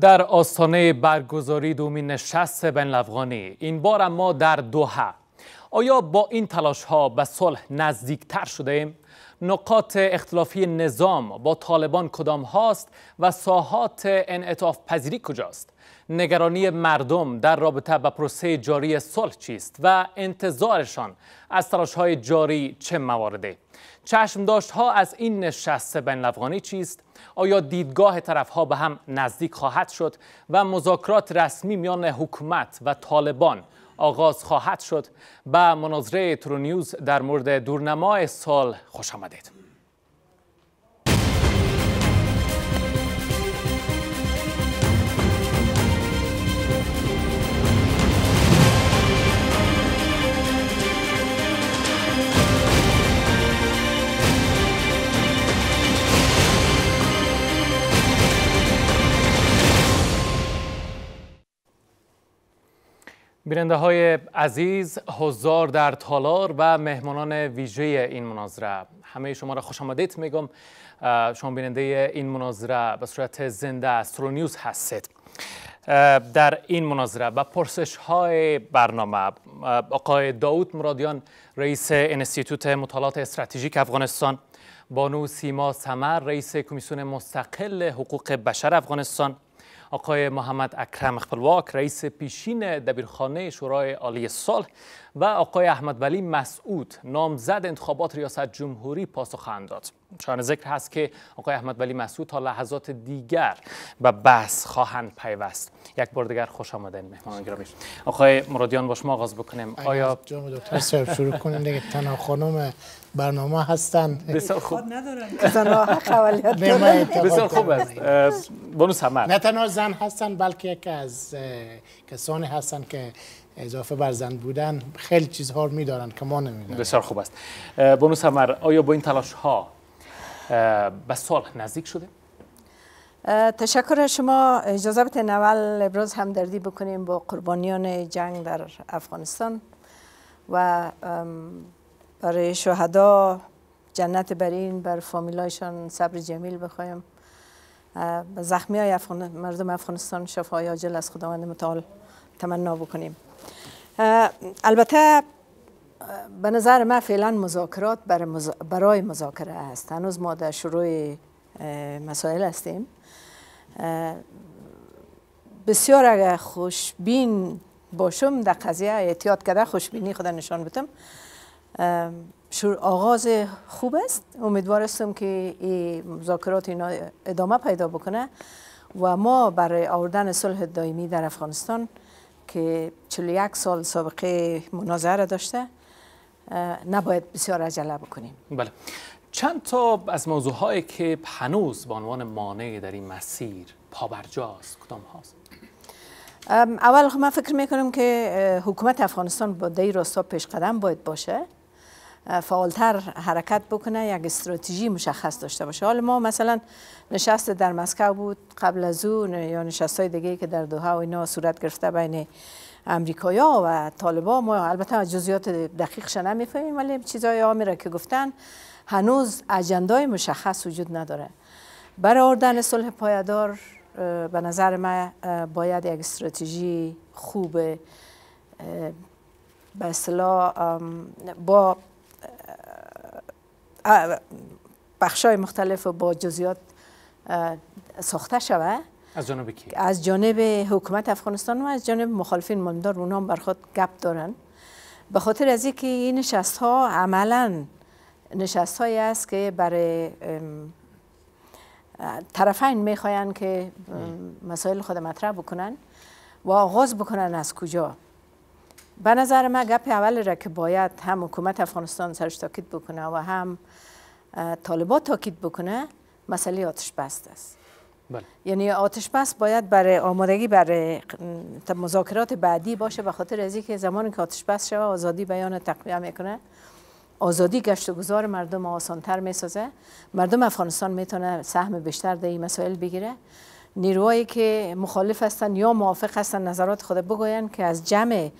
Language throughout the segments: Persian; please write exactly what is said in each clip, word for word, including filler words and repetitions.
در آستانه برگزاری دومین نشست بین الافغانی، این بار اما در دوحه. آیا با این تلاش ها به صلح نزدیکتر شده ایم؟ نقاط اختلافی نظام با طالبان کدام هاست و ساحات انعطاف پذیری کجاست؟ نگرانی مردم در رابطه با پروسه جاری صلح چیست و انتظارشان از تلاش های جاری چه موارده؟ چشمداشت ها از این نشست بین الافغانی چیست؟ آیا دیدگاه طرف ها به هم نزدیک خواهد شد و مذاکرات رسمی میان حکومت و طالبان آغاز خواهد شد؟ با مناظره تولو نیوز در مورد دورنمای سال خوش آمدید. بیننده های عزیز، حضار در تالار و مهمانان ویژه این مناظره، همه شما را خوش آمدید میگم. شما بیننده این مناظره به صورت زنده از تولو نیوز هستید. در این مناظره با پرسش های برنامه آقای داوود مرادیان رئیس انستیتوت مطالعات استراتژیک افغانستان، بانو سیما سمر رئیس کمیسیون مستقل حقوق بشر افغانستان، آقای محمد اکرم خپلواک رئیس پیشین دبیرخانه شورای عالی صلح و آقای احمد ولی مسعود نامزد انتخابات ریاست جمهوری پاسخند داد. چون ذکر هست که آقای احمد ولی مسعود تا لحظات دیگر به بحث خواهند پیوست. یک بار دیگر خوش آمدین مهمان گرامی. آقای مرادیان با شما آغاز بکنیم. آیا جناب دکتر صاحب شروع کنیم دیگه، تنها خانم برنامه هستند. بسیار خوب. بسیار خوب است. بانو سمر نه تنها زن هستند بلکه یکی از کسانی هستند که اضافه بر زن بودن خیلی چیزها رو می‌دارند که ما نمی‌داریم. بسیار خوب است. بانو سمر، آیا با این تلاش ها به صلح نزدیک شده؟ تشکر شما. اجازه بدین اول ابراز همدردی بکنیم با قربانیان جنگ در افغانستان و برای شهدا جنت برین، بر فامیلایشان صبر جمیل بخوایم. زخمی های افغان... مردم افغانستان شفای عاجل از خداوند متعال تمنا بکنیم. البته به نظر من فعلا مذاکرات بر مز... برای مذاکره است. هنوز ما در شروع مسائل هستیم. بسیار اگر خوشبین باشم در قضیه اعتیاد کرده، خوشبینی خدا نشان بدم، آغاز خوب است. امیدوار هستم که این مذاکرات اینا ادامه پیدا بکنه و ما برای آوردن صلح دائمی در افغانستان که چهل و یک سال سابقه مناظره داشته نباید بسیار عجله بکنیم. بله، چند تا از موضوعهایی که هنوز به عنوان مانع در این مسیر پابرجاست کدام هاست؟ اول من فکر میکنم که حکومت افغانستان با در راستا پیش قدم باید باشه، فعالتر حرکت بکنه، یک استراتژی مشخص داشته باشه. حالا ما مثلا نشست در مسکو بود، قبل از اون یا نشست های دیگه که در دوحه و اینا صورت گرفته بین امریکایا و طالبان، ما البته جزئیات دقیقش نمیفهمیم ولی چیزهای عامی را که گفتن هنوز اجندای مشخص وجود نداره. برای آوردن صلح پایدار به نظر من باید یک استراتژی خوب به اصطلاح با بخشای مختلف با جزئیات ساخته شود. از جانب کی؟ از جانب حکومت افغانستان و از جانب مخالفین ماندار، اونا هم بر خود گپ دارن. به خاطر از اینکه این نشست ها عملا نشست هایی است که برای طرفین میخواین که مسائل خود مطرح بکنن و آغاز بکنن از کجا. به نظر من گپ اول را که باید هم حکومت افغانستان سرش تاکید بکنه و هم طالبان تاکید بکنه مسئله آتش بست است. بله. یعنی آتش بست باید برای آمادگی برای مذاکرات بعدی باشه، به خاطر از اینکه زمانی که آتش بست شود آزادی بیان تقویه میکنه، آزادی گشت و گذار مردم آسانتر میسازه، مردم افغانستان میتونه سهم بیشتر در این مسائل بگیره. نیروهایی که مخالف هستن یا موافق هستن نظرات خود بگوین که از جمع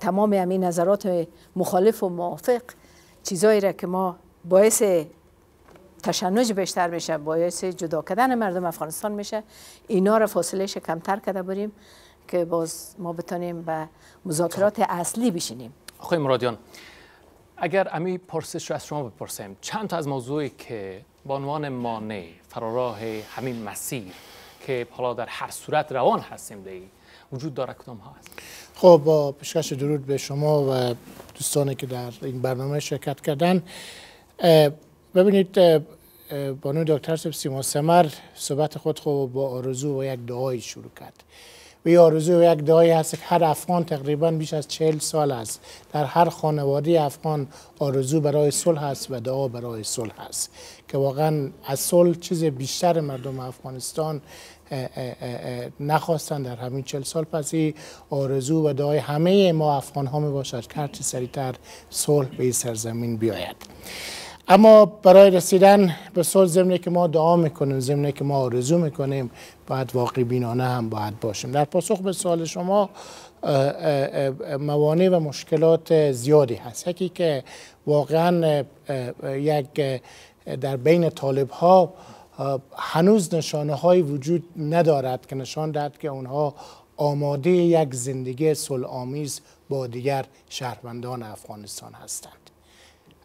تمام همین نظرات مخالف و موافق چیزایی را که ما باعث تشنج بیشتر میشه، باعث جدا کردن مردم افغانستان میشه. اینا را فاصلهش کمتر کرده بریم که باز ما بتانیم به مذاکرات اصلی بشینیم. آقای مرادیان، اگر امی پرسش را از شما بپرسیم، چند تا از موضوعی که به عنوان مانع فراراه همین مسیر که حالا در هر صورت روان هستیم دیگه وجود داره کدام ها هست؟ خب با پیشکش درود به شما و دوستانی که در این برنامه شرکت کردن. ببینید بانوی دکتر سیما سمر صحبت خود خوب با آرزو و یک دعایی شروع کرد. و این آرزو و یک دعایی هست که هر افغان تقریبا بیش از چهل سال است. در هر خانواده افغان آرزو برای صلح است و دعا برای صلح است. که واقعا از صلح چیز بیشتر مردم افغانستان نخواستن در همین چهل سال. پس این آرزو و دعای همه ما افغان ها می باشد که هرچی سریعتر صلح به این سرزمین بیاید. اما برای رسیدن به صلح ضمن که ما دعا میکنیم، ضمن که ما آرزو میکنیم، باید واقع بینانه هم باید باشیم. در پاسخ به سوال شما موانع و مشکلات زیادی هست. یکی که واقعا یک در بین طالب ها هنوز نشانه های وجود ندارد که نشان دهد که اونها آماده یک زندگی صلح آمیز با دیگر شهروندان افغانستان هستند.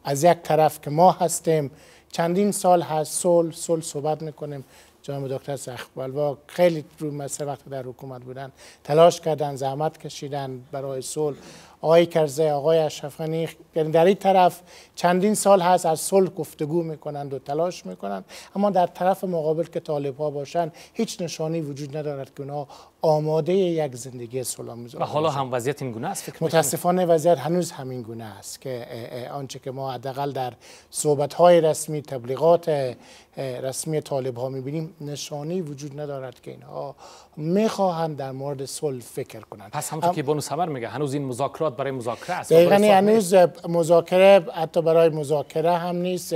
از یک طرف که ما هستیم چندین سال هست صلح صلح صحبت میکنیم. جناب دکتر خپلواک خیلی روی مسئله وقت در حکومت بودن تلاش کردن، زحمت کشیدن برای صلح. آقای کرزی، آقای اشرف غنی، یعنی در این طرف چندین سال هست از صلح گفتگو میکنند و تلاش میکنند، اما در طرف مقابل که طالب ها باشند هیچ نشانی وجود ندارد که اونها آماده یک زندگی صلح آمیز. و حالا هم وضعیت این گونه است فکر میکنید؟ متاسفانه وضعیت هنوز همین گونه است که آنچه که ما حداقل در صحبت های رسمی، تبلیغات رسمی طالب ها میبینیم نشانی وجود ندارد که اینها میخواهند در مورد صلح فکر کنند. پس همونطور که بانو سمر میگه هنوز این مذاکرات برای مذاکره است. دقیقاً هنوز مذاکره حتی برای مذاکره هم نیست.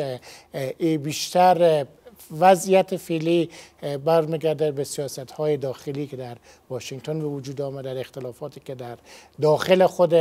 ای بیشتر وضعیت فعلی برمیگرده به سیاست‌های داخلی که در واشنگتن به وجود آمد، در اختلافاتی که در داخل خود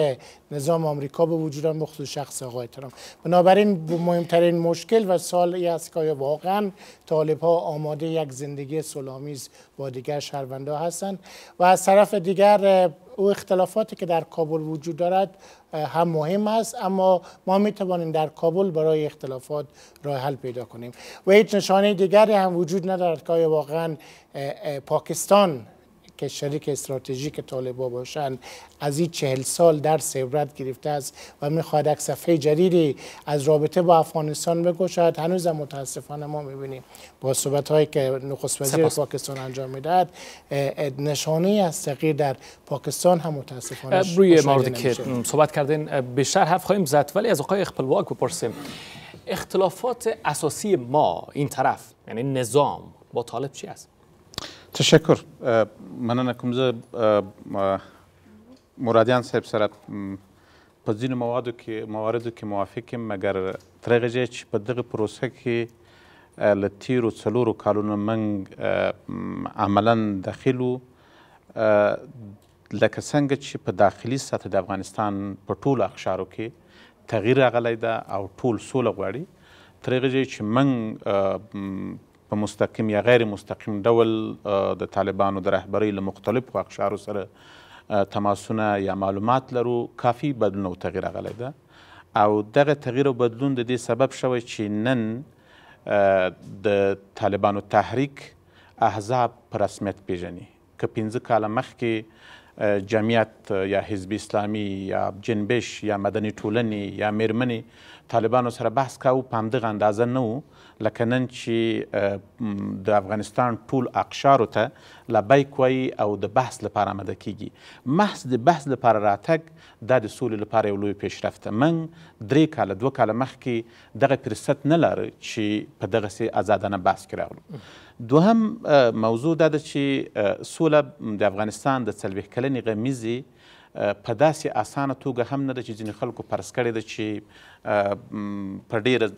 نظام آمریکا به وجود آمد، مخصوص شخص آقای ترامپ. بنابراین مهمترین مشکل و سال این است که آیا واقعا طالب‌ها آماده یک زندگی صلح آمیز با دیگر شهروندان هستند. و از طرف دیگر او اختلافاتی که در کابل وجود دارد هم مهم است، اما ما می توانیم در کابل برای اختلافات راه حل پیدا کنیم. و هیچ نشانه دیگری هم وجود ندارد که آیا واقعا پاکستان که شریک استراتژیک طالبان باشند از این چهل سال درس عبرت گرفته است و میخواهد یک صفحه جدیدی از رابطه با افغانستان بگشاید. هنوز هم متاسفانه ما میبینیم با صحبت‌هایی که نخست وزیر پاکستان انجام میدهد نشانه‌ای از تغییر در پاکستان هم متاسفانه روی موردی که صحبت کردین بیشتر حرف خواهیم زد، ولی از آقای خپلواک بپرسیم اختلافات اساسی ما این طرف یعنی نظام با طالب چی است؟ تشکر. مننه کوم زه مرادیان صاحب سره په ځینو موادو کې مواردو کې موافق یم، مګر تر هغې ځایه چې په دغه پروسه کې له تیرو څلورو کالونو موږ عملا دخیل وو، لکه څنګه چې په داخلي سطح د افغانستان په ټولو اقشارو کې تغییر راغلی ده او ټول سوله غواړي، تر هغې ځایه چې موږ په مستقیم یا غیر مستقیم ډول د طالبانو د رهبرۍ له مختلفو اقشارو سره تماسونه یا معلومات لرو، کافي بدلون او تغییر راغلی ده. او دغه تغییر او بدلون د دې سبب شوی چې نن د طالبانو تحریک احزاب په رسمیت پیژني. که پنځه کاله مخکې جمعیت یا حزب اسلامي یا جنبش یا مدني ټولنې یا میرمنې طالبانو سره بحث کاوه په همدغه اندازه نه و، لکه نن چې د افغانستان ټول اقشارو ته لبیک وایي او د بحث لپاره آماده کیږي. محض د بحث لپاره راتګ دا د سولې لپاره یو لوی پیشرفت ده. من درې کاله دوه کاله مخکې دغه فرصت نه لاره چې په دغسې ازادانه بحث کې راغلو. دوهم موضوع دا ده چې سوله د افغانستان د څلوېښت کلنې غمیزې په داسې اسانه توګه هم نه ده چې ځینې خلکو پرس کړې ده چې په ډېره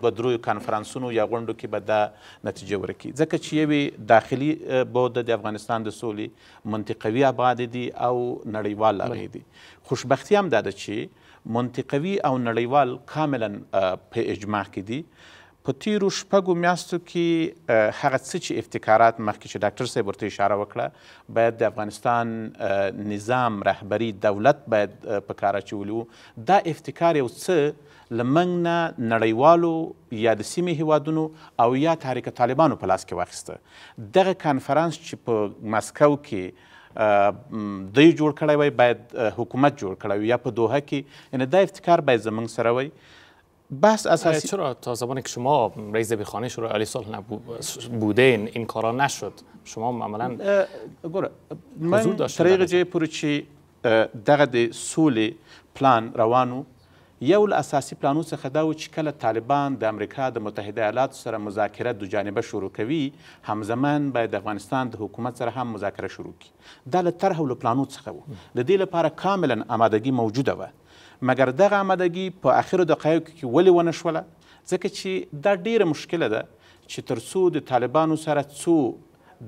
دوه دریو کانفرانسونو یا غونډو کې به دا نتیجه ورکړي، ځکه چې یوې داخلي بعد د افغانستان د سولې منطقوي ابعاد دي او نړیوال لارې دي. خوشبختي هم دا ده چې منطقوي او نړیوال کاملا په اجماع کې دي. په تیرو شپږو میاشتو کې هغه څه چې ابتکارات مخکې چې ډاکټر صاحب ورته اشاره وکړه باید د افغانستان نظام رهبري دولت باید په کاره اچولي وو، دا ابتکار یو څه له موږ نه نړیوالو یا د سیمې هیوادونو او یا تحریک طالبانو په لاس کې واخیسته. دغه کانفرانس چې په مسکو کې دوی جوړ کړی وی باید حکومت جوړ کړی وی یا په دوحه کې، یعنې دا ابتکار باید زموږ سره وی. بس اساسی چرا تا زمانی که شما رئیس بیخانه شورای عالی صلح بودین این کارا نشد؟ شما عملا گوره من طریق جای پروچی دغه د سولې پلان روانو، یو له اساسي پلانو څخه دا و چې کله طالبان د امریکا د متحده ایالاتو سره مذاکره دوجانبه شروع کوي همزمان باید د افغانستان د حکومت سره هم مذاکره شروع کړي. دا له طرح او له پلانو څخه و، د دې لپاره کاملا آمادګي موجوده وه، مګر دغه آمادګي په اخرو دقایقو کې ولې ونه شوله؟ ځکه چې دا ډیره مشکله ده چې تر څو د طالبانو سره څو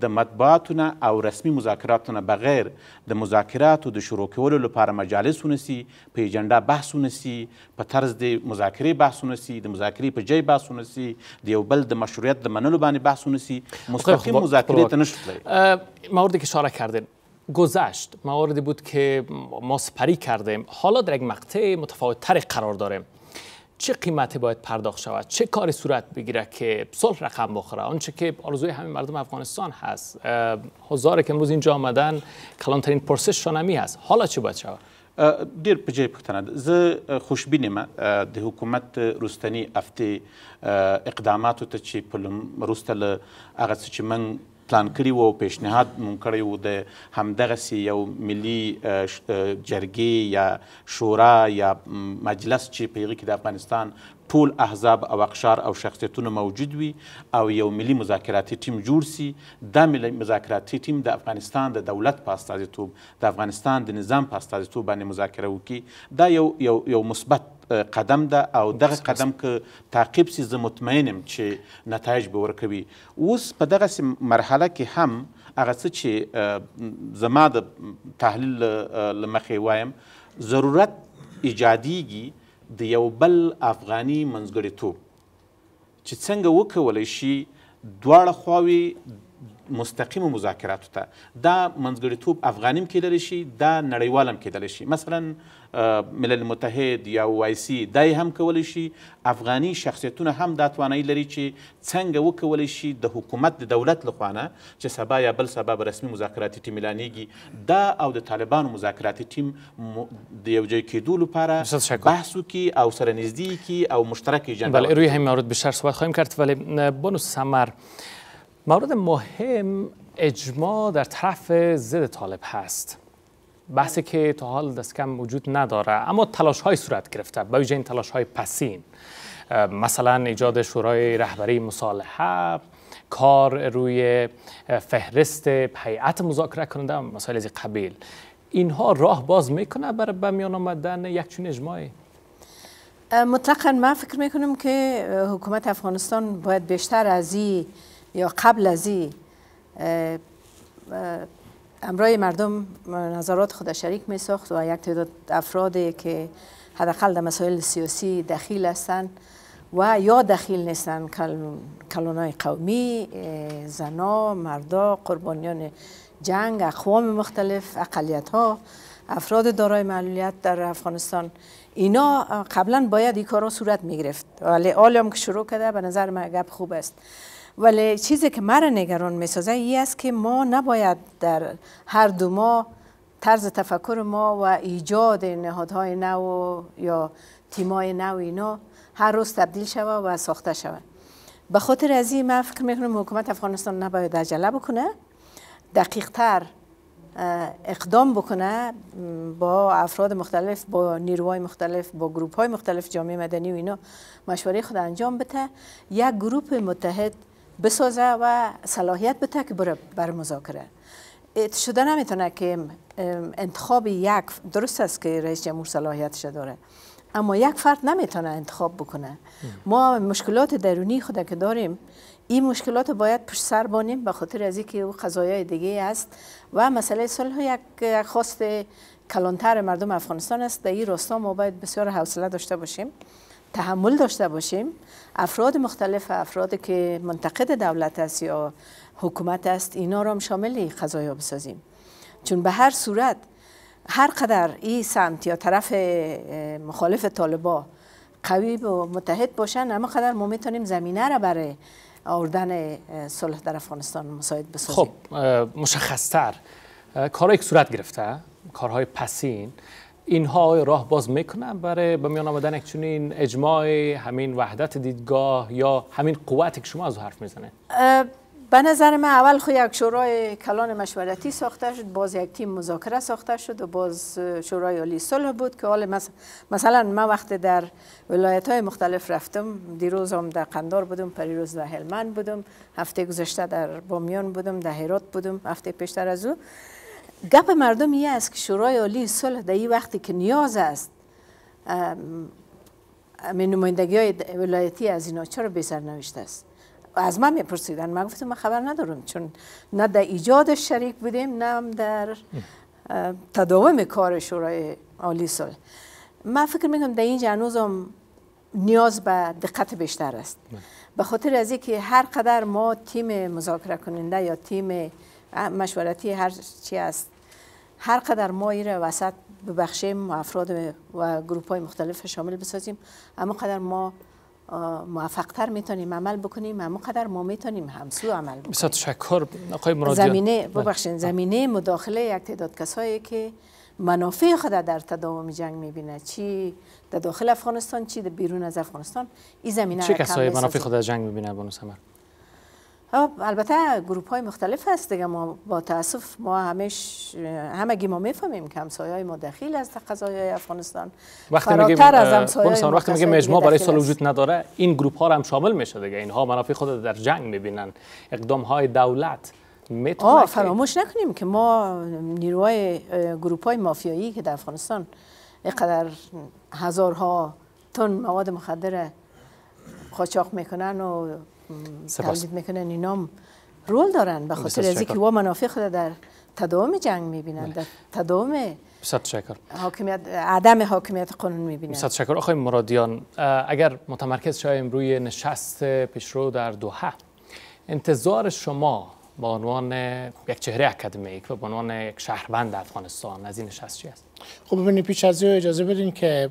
د مطبوعاتو نه او رسمي مذاکراتو نه بغیر د مذاکراتو د شروع کولو لپاره مجالس ونسي، په ایجنډا بحث ونسي، په طرز د مذاکرې بحث ونسي، د مذاکرې په جای بحث ونسي، د یو بل د مشروعیت د منلو باندې بحث ونسي، مستقیم مذاکرې ته نشتلی. مواردی که اشاره کردین گذشت مواردی بود که ما سپری کردیم، حالا در یک مقطع متفاوت‌تر قرار داریم. چه قیمتی باید پرداخت شود؟ چه کاری صورت بگیره که صلح رقم بخوره؟ آنچه که آرزوی همین مردم افغانستان هست، هزاره که امروز اینجا آمدن کلانترین پرسششان همی هست، حالا چه باید شود؟ دیر پجای پختند زه خوشبینم ده حکومت رستنی افته اقداماتو تا چی پلم رستل اغاز چی من پلان کړی و او پیشنهاد مونږ کړی و د همدغسې یو ملي جرګې یا شورا یا مجلس چې په هغې کې د افغانستان ټول احزاب او اقشار او شخصیتونه موجود وي او یو ملي مذاکراتي ټیم جوړ سي. دا ملي مذاکراتي ټیم د افغانستان د دولت په استازیتوب، د افغانستان د نظام په استازیتوب باندې مذاکره وکړي. دا یو یو یو مثبت قدم ده او دغه قدم که تعقیب سي زه مطمئن یم چې نتایج به ورکوي. اوس په دغسې مرحله کې هم هغه څه چې زما د تحلیل له مخې وایم ضرورت ایجادیږي د یو بل افغاني منځګړیتوب، چې څنګه وکولی شي دواړه خواوې مستقیم مذاکراتو ته. دا منځګړیتوب افغانیم کیدلی شي، دا نړیوال هم کیدلی شي، مثلا ملل متحد یا او آی سي دای هم کولی شي. افغاني شخصیتونه هم دا توانایي لري چې څنګه وکولی شي د حکومت د دولت لخوا نه چې سبا یا بل سبا به رسمي مذاکراتي ټیم اعلانیږي، دا او د طالبانو مذاکراتي ټیم د یو ځای کېدو لپاره بحث وکړي او سره نږدې کړي او مشترک ایجنډا. بله روی همین مورد بیشتر صحبت خواهیم کرد، ولی بانو ثمر مورد مهم اجماع در طرف ضد طالب هست، بحثی که تا حال دست کم وجود نداره، اما تلاش های صورت گرفته، به ویژه این تلاش های پسین، مثلا ایجاد شورای رهبری مصالحه، کار روی فهرست هیئت مذاکره کننده، مسائل از این قبیل. اینها راه باز میکنه برای به میان آمدن یک چنین اجماعی؟ مطلقا من فکر میکنم که حکومت افغانستان باید بیشتر از این یا قبل از این امرای مردم نظرات خود شریک می ساخت و یک تعداد افرادی که حداقل در مسائل سیاسی دخیل هستند و یا دخیل نیستند، کلانای قومی، زنا، مردا، قربانیان جنگ، اقوام مختلف، اقلیت ها، افراد دارای معلولیت در افغانستان، اینا قبلا باید این کارا صورت می گرفت، ولی حالا هم که شروع کرده به نظر من گپ خوب است. ولی چیزی که مرا نگران میسازه این است که ما نباید در هر دو ماه طرز تفکر ما و ایجاد نهادهای نو یا تیمای نو اینا هر روز تبدیل شود و ساخته شود. به خاطر از این من فکر میکنم حکومت افغانستان نباید عجله بکنه، دقیقتر اقدام بکنه، با افراد مختلف، با نیروهای مختلف، با گروپ های مختلف جامعه مدنی و اینا مشوره خود انجام بده، یک گروپ متحد بسازه و صلاحیت بده که بره بر مذاکره. شده نمیتونه که انتخاب یک، درست است که رئیس جمهور صلاحیتش داره، اما یک فرد نمیتونه انتخاب بکنه. ما مشکلات درونی خود که داریم این مشکلات باید پشت سر بانیم، به خاطر از اینکه او قضایای دیگه است و مسئله صلح یک خواست کلانتر مردم افغانستان است. در این راستا ما باید بسیار حوصله داشته باشیم، تحمل داشته باشیم، افراد مختلف و افراد که منتقد دولت است یا حکومت است، اینا را هم شامل قضایا بسازیم. چون به هر صورت هر قدر این سمت یا طرف مخالف طالبان قوی و متحد باشن، اما قدر ما میتونیم زمینه را برای آوردن صلح در افغانستان مساعد بسازیم. خب مشخصتر کارهایی که صورت گرفته، کارهای پسین، اینها راه باز میکنن برای به میان آمدن یک چنین اجماع، همین وحدت دیدگاه یا همین قوتی که شما از حرف میزنه؟ به نظر من اول خو یک شورای کلان مشورتی ساخته شد، باز یک تیم مذاکره ساخته شد و باز شورای عالی صلح بود که حال مثلا من وقتی در ولایت‌های مختلف رفتم، دیروز هم در قندار بودم، پریروز در هلمند بودم، هفته گذشته در بامیان بودم، در هرات بودم، هفته پیشتر از او، گپ مردم این است که شورای عالی صلح در این وقتی که نیاز است من نمایندگی‌های ولایتی از اینا چرا بی سرنوشت است؟ از من میپرسیدن، من گفتم من خبر ندارم، چون نه در ایجادش شریک بودیم نه در تداوم کار شورای عالی صلح. من فکر میکنم در اینجا هنوزم نیاز به دقت بیشتر است، به خاطر از اینکه هر قدر ما تیم مذاکره کننده یا تیم مشورتی هر چی است، هر قدر ما این را وسط ببخشیم و افراد و گروپ های مختلف شامل بسازیم، اما قدر ما موفق‌تر میتونیم عمل بکنیم، اما قدر ما میتونیم همسو عمل بکنیم. بسیار تشکر آقای مرادیان. زمینه ببخشید زمینه مداخله یک تعداد کسایی که منافع خود در تداوم جنگ میبینه، چی در داخل افغانستان چی در بیرون از افغانستان، این زمینه چه کسایی منافع خود در جنگ میبینه؟ بانو سمر البته گروپ های مختلف هست دیگه. ما با تاسف ما همیش همگی ما میفهمیم که همسایه‌های ما دخیل است در قضایای افغانستان، فراتر از همسایه‌های ما. وقتی میگیم اجماع برای صلح وجود نداره، این گروپ ها هم شامل میشه دیگه، اینها منافع خود در جنگ میبینن. اقدام های دولت میتونه، فراموش نکنیم که ما نیروهای گروپ های مافیایی که در افغانستان اینقدر هزارها تن مواد مخدر قاچاق میکنن و تولید میکنن، اینا رول دارن، به خاطر از اینکه وا منافع خود در تداوم جنگ میبینن، در تداوم حاکمیت، عدم حاکمیت قانون میبینن. بسیار تشکر آقای مرادیان. اگر متمرکز شویم روی نشست پیشرو در دوحه، انتظار شما به عنوان یک چهره اکادمیک و به عنوان یک شهروند افغانستان از این نشست چی است؟ خب ببینید، پیش از این اجازه بدین که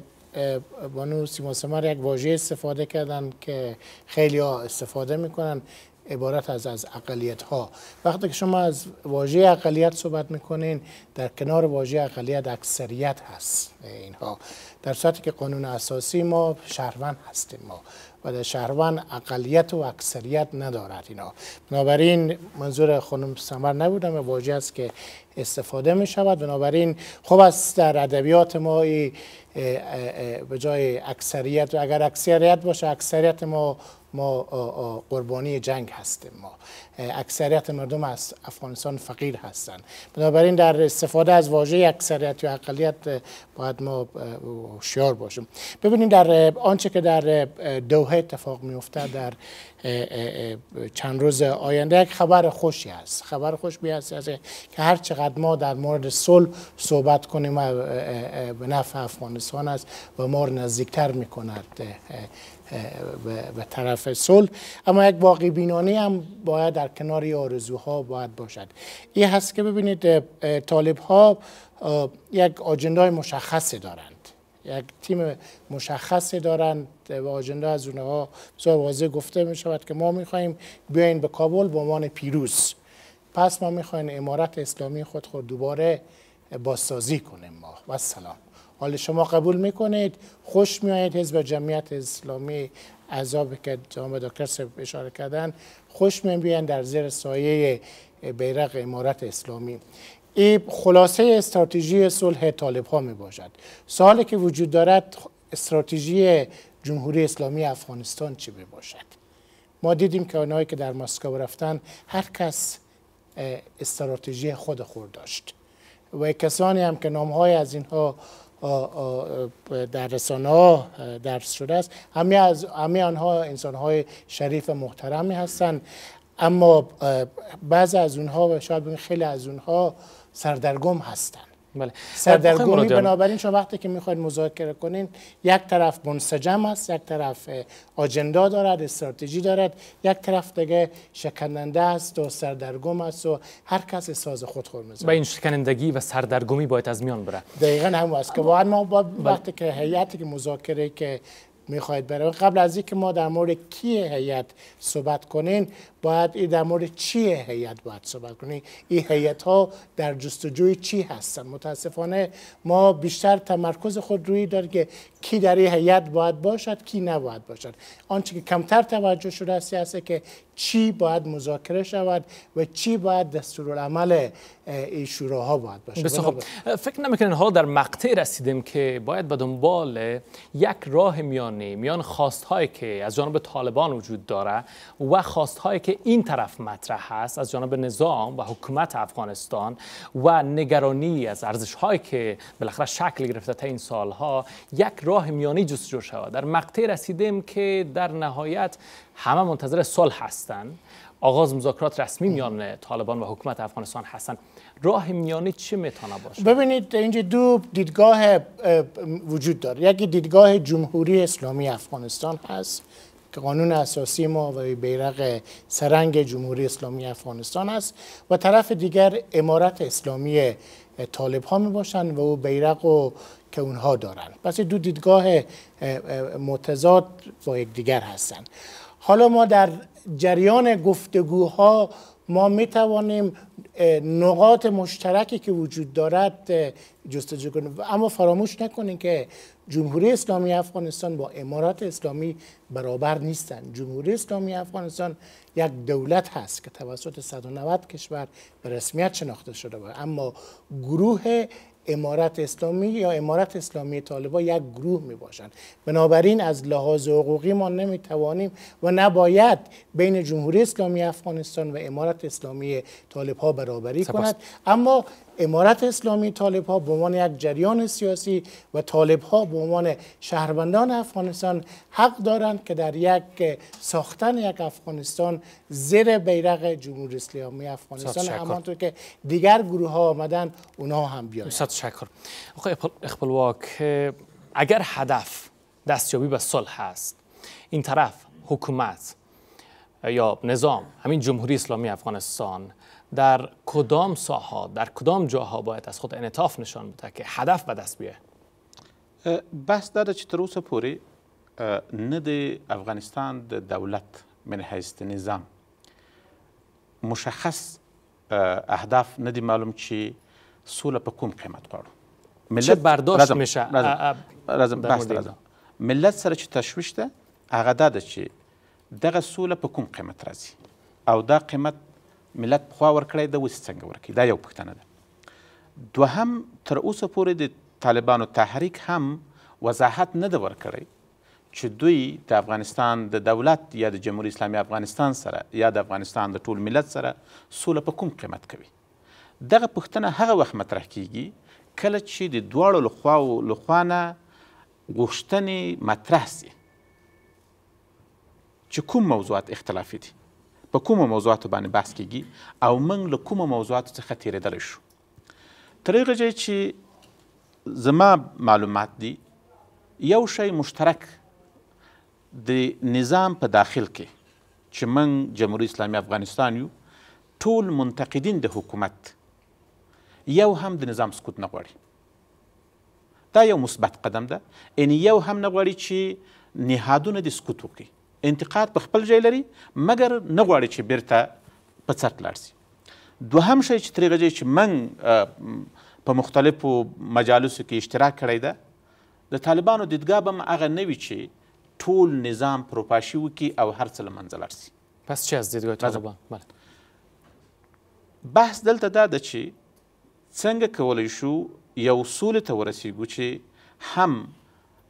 بانو سیما سمر یک واژه استفاده کردن که خیلی ها استفاده میکنن، عبارت از از اقلیت ها. وقتی که شما از واژه اقلیت صحبت میکنین، در کنار واژه اقلیت اکثریت هست اینها، در صورتی که قانون اساسی ما شهروند هستیم ما و در شهروند اقلیت و اکثریت ندارد اینا. بنابراین منظور خانم سمر نبودم، واژه است که استفاده می شود. بنابراین خوب است در ادبیات ما ای ای ای به جای اکثریت، و اگر اکثریت باشه، اکثریت ما ما قربانی جنگ هستیم، ما اکثریت مردم از افغانستان فقیر هستند. بنابراین در استفاده از واژه اکثریت یا اقلیت باید ما هوشیار باشیم. ببینید در آنچه که در دوحه اتفاق می افتد در چند روز آینده، یک خبر خوشی است. خبر خوش بیاست که هر چقدر ما در مورد صلح صحبت کنیم به نفع افغانستان است و ما را نزدیکتر می کند به طرف صلح. اما یک واقع بینانه هم باید در کنار آرزوها باید باشد. این هست که ببینید طالب ها یک آجندای مشخصی دارند، یک تیم مشخصی دارند و آجنده از اونها بسیار واضح گفته می شود که ما می خواهیم بیاین به کابل به عنوان پیروز، پس ما می خواهیم امارت اسلامی خود خود دوباره بازسازی کنیم ما و سلام. حال شما قبول میکنید؟ خوش میآید حزب جمعیت اسلامی عذابی که جناب دکتر صاحب اشاره کردن، خوش میآید بیان در زیر سایه بیرق امارت اسلامی. این خلاصه استراتژی صلح طالب ها می باشد. سوالی که وجود دارد، استراتژی جمهوری اسلامی افغانستان چی می باشد؟ ما دیدیم که اونایی که در مسکو رفتن، هر کس استراتژی خود خود داشت و کسانی هم که نامهای از اینها در رسانه ها درس شده است، همه از همه آنها انسان های شریف و محترمی هستند، اما بعض از اونها و شاید خیلی از اونها سردرگم هستند بله. سردرگمی. بنابراین شما وقتی که میخواید مذاکره کنین یک طرف منسجم است، یک طرف آجندا دارد، استراتژی دارد، یک طرف دیگه شکننده است و سردرگم است و هر کس ساز خود خور میزنه. با این شکنندگی و سردرگمی باید از میان بره. دقیقاً هم است که باید ما با وقتی که هیئتی که مذاکره که میخواید برای قبل از اینکه ما در مورد کیه هیئت صحبت کنین باید این در مورد چیه هیئت باید صحبت کنین. این هیئت ها در جستجوی چی هستن؟ متاسفانه ما بیشتر تمرکز خود روی داره که کی در این هیئت باید باشد کی نباید باشد. آنچه که کمتر توجه شده است هست که چی باید مذاکره شود و چی باید دستورالعمل این شوراها باید باشد. بسیار خوب. فکر نمیکنین حالا در مقطع رسیدیم که باید به دنبال یک راه میانه میان خواستهایی که از جانب طالبان وجود داره و خواستهایی که این طرف مطرح هست از جانب نظام و حکومت افغانستان و نگرانی از ارزش‌هایی که بالاخره شکل گرفته تا این سالها، یک راه میانی جستجو شود. در مقطع رسیدیم که در نهایت همه منتظر صلح هستند، آغاز مذاکرات رسمی میان طالبان و حکومت افغانستان هستند. راه میانه چه میتونه باشه؟ ببینید اینجا دو دیدگاه وجود داره. یکی دیدگاه جمهوری اسلامی افغانستان هست، قانون اساسی ما و بیرق سرنگ جمهوری اسلامی افغانستان است، و طرف دیگر امارت اسلامی طالب ها می باشند و او بیرق و که اونها دارند. پس دو دیدگاه متضاد با یکدیگر هستند. حالا ما در جریان گفتگوها ما می توانیم نقاط مشترکی که وجود دارد جستجو کنیم، اما فراموش نکنیم که جمهوری اسلامی افغانستان با امارات اسلامی برابر نیستند. جمهوری اسلامی افغانستان یک دولت هست که توسط صد و نود کشور به رسمیت شناخته شده بود، اما گروه امارت اسلامی یا امارت اسلامی طالبان یک گروه می باشند. بنابراین از لحاظ حقوقی ما نمی توانیم و نباید بین جمهوری اسلامی افغانستان و امارت اسلامی طالبان برابری سپاس. کند. اما امارت اسلامی طالب ها به عنوان یک جریان سیاسی و طالب ها به عنوان شهروندان افغانستان حق دارند که در یک ساختن یک افغانستان زیر بیرق جمهوری اسلامی افغانستان، همانطور که دیگر گروه ها آمدن اونها هم بیایند. صد شکر. آقای خپلواک، اگر هدف دستیابی به صلح است، این طرف حکومت یا نظام همین جمهوری اسلامی افغانستان در کدام ساحات، در کدام جاها باید از خود انعطاف نشان بده که هدف به دست بیه؟ بس داره چی تروس پوری نده افغانستان دولت من حیث نظام مشخص اهداف ندی معلوم چی سوله به کم قیمت قرار چه برداشت میشه رزم بس رزم ملت سر چی تشویش ده اغه داده چی دغه سوله په کوم قیمت راځي او دا قیمت ملت پخوا ورکړی د اوس څنګه ورکړي، دا یو پوښتنه ده. دوهم، تر اوسه پورې د طالبانو تحریک هم وضاحت نه ده ورکړی چې دوی د افغانستان د دولت یا د جمهوری اسلامي افغانستان سره یا د افغانستان د ټول ملت سره سوله په کوم قیمت کوي. دغه پوښتنه هغه وخت مطرح کیږي کله چې د دواړو لخواو لخوا نه غوښتنې مطرح سي چې کوم موضوعات اختلافي دي، په کومو موضوعاتو باندې بحث کیږي او موږ له کومو موضوعاتو څخه تېرېدلی شو. تر هغه ځایه چې زما معلومات دي یو شی مشترک د نظام په داخل کې چې موږ جمهوري اسلامي افغانستان یو، ټول منتقدین د حکومت یو هم د نظام سقوط نه غواړي. دا یو مثبت قدم ده، یعنې یو هم نه غواړي چې نهادونه دې سقوط وکړي. انتقاد په خپل ځای لري مګر نه غواړي چې بیرته په څرک لاړ شي. دوهم شی چې تر هغه ځایه چې من په مختلفو مجالسو کې اشتراک کړی ده، د طالبانو دیدګاه به هم هغه نه وي چې ټول نظام پروپاشي وکړي او هر څه له منځه لاړ شي. پس چی از دیدګاه طالبان؟ بحث دلته دا ده چې څنګه کولی شو یو سولې ته ورسیږو چې هم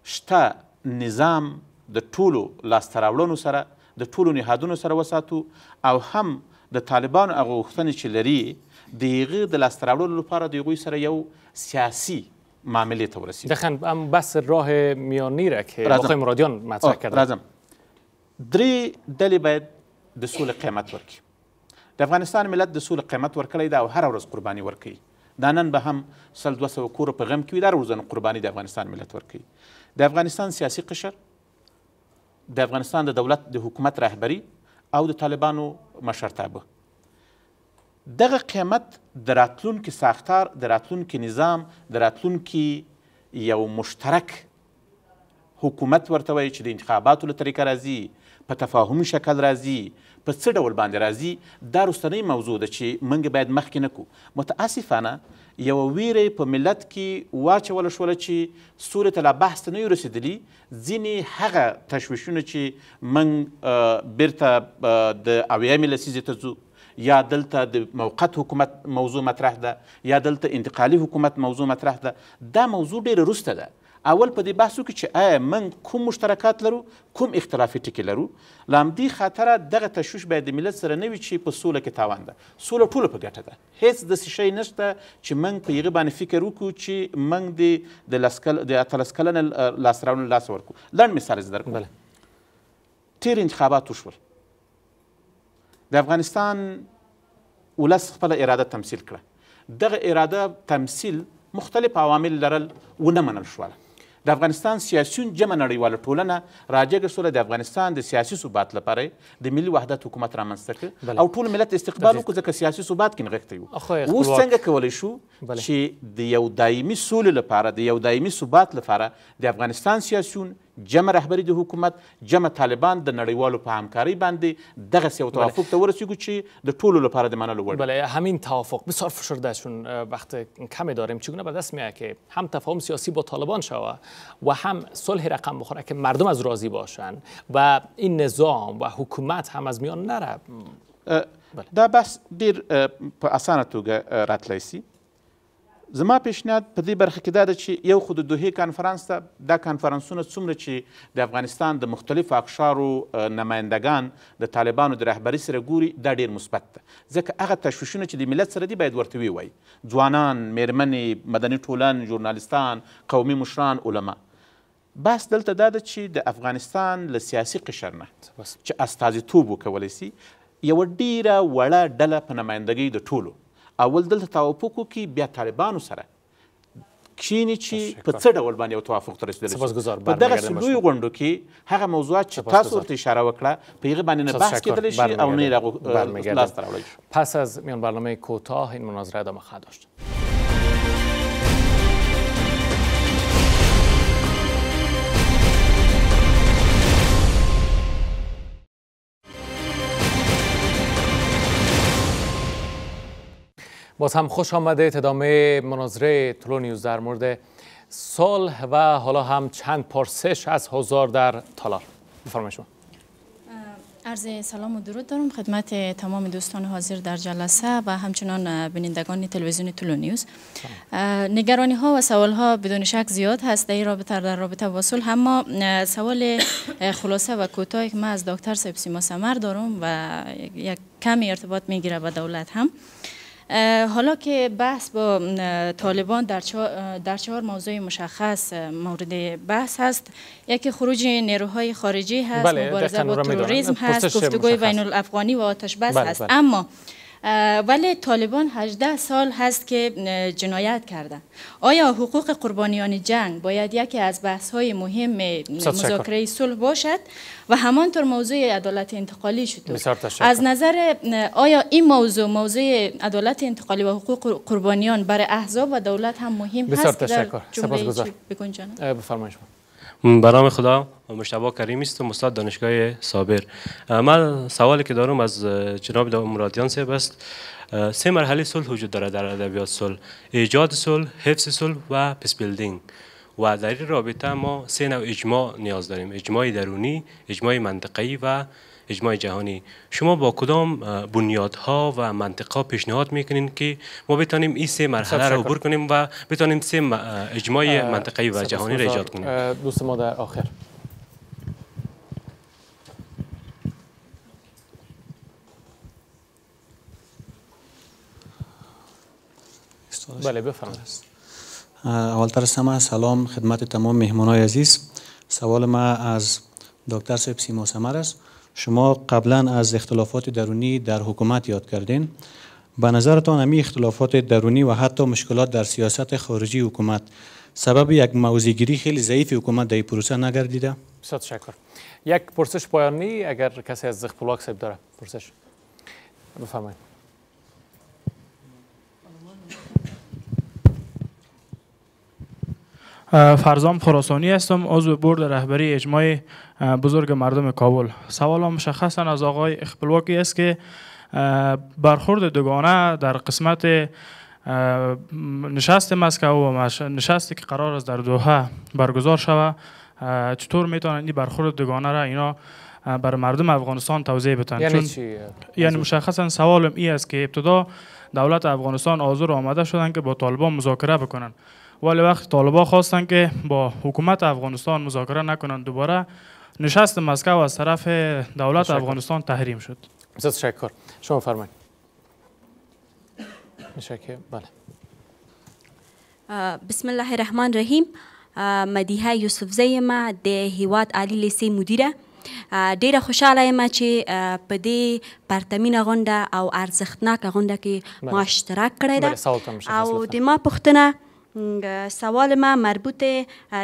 شته نظام د ټولو لاسته راوړنو سره د ټولو نهادونو سره وساتو او هم د طالبانو هغه غوښتنې چې لري د هغې د لاسته راوړلو لپاره د هغوی سره یو سیاسي معاملې ته ورسیږو. دقیقا هم بس راه میانی را که آقای مرادیان مطرح کردن. رازم درې ډلې باید د سولې قیمت ورکړي. د افغانستان ملت د سولې قیمت ورکړی ده او هره ورځ قرباني ورکوي. دانن به هم سال دو سو کور پیغام کی در روزن قربانی در افغانستان ملت ورکی. در افغانستان سیاسی قشر، در افغانستان د دولت د حکومت رهبری او د طالبانو مشرتابه. دغه قیمت دراتلون کی ساختار، دراتلون کی نظام، دراتلون کی یو مشترک حکومت ورته وایي چې د انتخاباتو له طریقه راځي، په تفاهمي شکل راځي، په څه ډول باندې راځي، دا وروستنۍ موضوع ده چې موږ باید مخکې نه کړو. متاسفانه یوه ویرې په ملت کې واچوله شوله چې سورې ته لا بحث ته نه یو رسېدلي. ځینې هغه تشویشونه چې موږ بیرته د اویامې لسیزې ته ځو، یا دلته د موقت حکومت موضوع مطرح ده، یا دلته انتقالي حکومت موضوع مطرح ده، دا موضوع ډېره وروسته ده. اول په دې بحثو کې چې آیا موږ کوم مشترکات لرو، کوم اختلافي ټکي لرو. له همدې خاطره دغه تشویش باید د ملت سره نه وي چې په سوله کې تاوان ده. سوله ټوله په ګټه ده، هیڅ داسې شی نشته چې موږ په هغې باندې فکر وکړو چې موږ د اتلس کلنه لاسته راوړنو لاس ورکړو. لنډ مثال یې زه درکړم. تېر انتخابات وشول، د افغانستان ولس خپله اراده تمثیل کړه. دغه اراده تمثیل مختلف عوامل لرل، ونه منل شوله. د افغانستان سیاسیون جمع نړیواله ټولنه راجګه شوله د افغانستان د سیاسي ثبات لپاره د ملي وحدت حکومت رامنځته کړ او ټول ملت استقبال وکړو ځکه سیاسي ثبات کې نغښتی وو. اوس څنګه کولی شو چې د یو دایمي سولې لپاره، د یو دایمي ثبات لپاره د افغانستان سیاسیون جمع رهبری د حکومت، جمع طالبان د نړیوالو په همکاری باندې دغسې یو توافق ته ورسیږو چې د ټولو لپاره د منلو وړ. بله، همین توافق بسیار فشردهشون وقت کمی داریم. چگونه به دست میاد که هم تفاهم سیاسی با طالبان شوه و هم صلح رقم بخوره که مردم از راضی باشن و این نظام و حکومت هم از میان نره؟ دا بس ډیر په اسانه توګه راتلی سي. زما پیشنهاد په دې برخه کې دا ده چې یو خود دوهې کانفرانس ته، دا کانفرانسونه څومره چې د افغانستان د مختلفو اقشارو نمایندګان د طالبانو د رهبري سره ګوري، دا ډېر مثبت ده. ځکه هغه تشویشونه چې د ملت سره دي باید ورته ووایي. ځوانان، میرمنې، مدني ټولن، ژورنالیستان، قومي مشران، علما. بس دلته دا ده چې د افغانستان له سیاسي قشر نه چې استازیتوب وکولی سي، یوه ډېره وړه ډله په نمایندګۍ د ټولو اول دلته توافق وکړي، بیا طالبانو سره کښیني چې په څه ډول باندې یو توافق ته رسېدلی. په دغسې لویو غونډو کې هغه موضوعات چې تاسو ورته اشاره وکړه په هغې باندې نه بحث کېدلی شي او نه یې لاسته راوړلی شي. پس از میان برنامه کوتاه این مناظره ادامه خواهد داشت. باز هم خوش آمده. ادامه مناظره تولو نیوز در مورد صلح و حالا هم چند پرسش از حضار در تالار. بفرمایید شما. عرض سلام و درود دارم خدمت تمام دوستان حاضر در جلسه و همچنان بینندگان تلویزیون تولو نیوز. نگرانی ها و سوال ها بدون شک زیاد هست در رابطه در رابطه با صلح، اما سوال خلاصه و کوتاهی که من از دکتر سیما سمر دارم و یک کمی ارتباط میگیره با دولت هم. حالا که بحث با طالبان در چهار, در چهار موضوع مشخص مورد بحث هست، یکی خروج نیروهای خارجی هست، بله، مبارزه با تروریسم هست، گفتگوی بین الافغانی و آتش بس، بله، هست، بله. اما ولی طالبان هجده سال هست که جنایت کردن. آیا حقوق قربانیان جنگ باید یکی از بحث های مهم مذاکره صلح باشد؟ و همانطور موضوع عدالت انتقالی شد. از نظر آیا این موضوع، موضوع عدالت انتقالی و حقوق قربانیان برای احزاب و دولت هم مهم هست؟ بسیار تشکر. بفرمایید شما. برام خدا، مشتبه کریم است، استاد دانشگاه صابر. من سوالی که دارم از جناب داوود مرادیان صاحب است. سه مرحله صلح وجود دارد در ادبیات صلح: ایجاد صلح، حفظ صلح و پیس بیلدینگ. و در این رابطه ما سه نوع اجماع نیاز داریم: اجماع درونی، اجماع منطقه‌ای و اجماع جهانی. شما با کدام بنیادها و منطقه پیشنهاد میکنین که ما بتانیم این سه مرحله را عبور کنیم و بتانیم سه اجماع منطقه‌ای و جهانی را ایجاد کنیم؟ دوست ما در آخر. بله، بفرمایید. اولتر سما سلام خدمت تمام مهمانای عزیز. سوال ما از دکتر صاحب سیما سمر است. شما قبلا از اختلافات درونی در حکومت یاد کردین. به نظرتان همین اختلافات درونی و حتی مشکلات در سیاست خارجی حکومت سبب یک موضع‌گیری خیلی ضعیف حکومت در این پروسه نگردیده؟ بسیار تشکر. یک پرسش پایانی اگر کسی از خپلواک صاحب داره پرسش بفرمایید. فرزام خراسانی هستم، عضو بورد رهبری اجماع بزرگ مردم کابل. سوالم مشخصا از آقای خپلواکی است که برخورد دوگانه در قسمت نشست مسکو و نشستی که قرار است در دوحه برگزار شود چطور میتونن این برخورد دوگانه را اینا بر مردم افغانستان توضیح بدن؟ یعنی چی؟ یعنی مشخصا سوالم این است که ابتدا دولت افغانستان آزور آمده شدن که با طالبان مذاکره بکنن، ولی وقت طالبان خواستن که با حکومت افغانستان مذاکره نکنن دوباره نشست مسکو از طرف دولت افغانستان تحریم شد. بسیار تشکر. شما فرمایید. مشکل بله. بسم الله الرحمن الرحیم. مدیحه یوسف زی ما د هیواد عالی لیسه مدیره. ډیره خوشاله یم چې په دې پرتمینه غونډه او ارزښتناکه غونډه کې ما اشتراک کړی ده او د ما پوښتنه سوال ما مربوط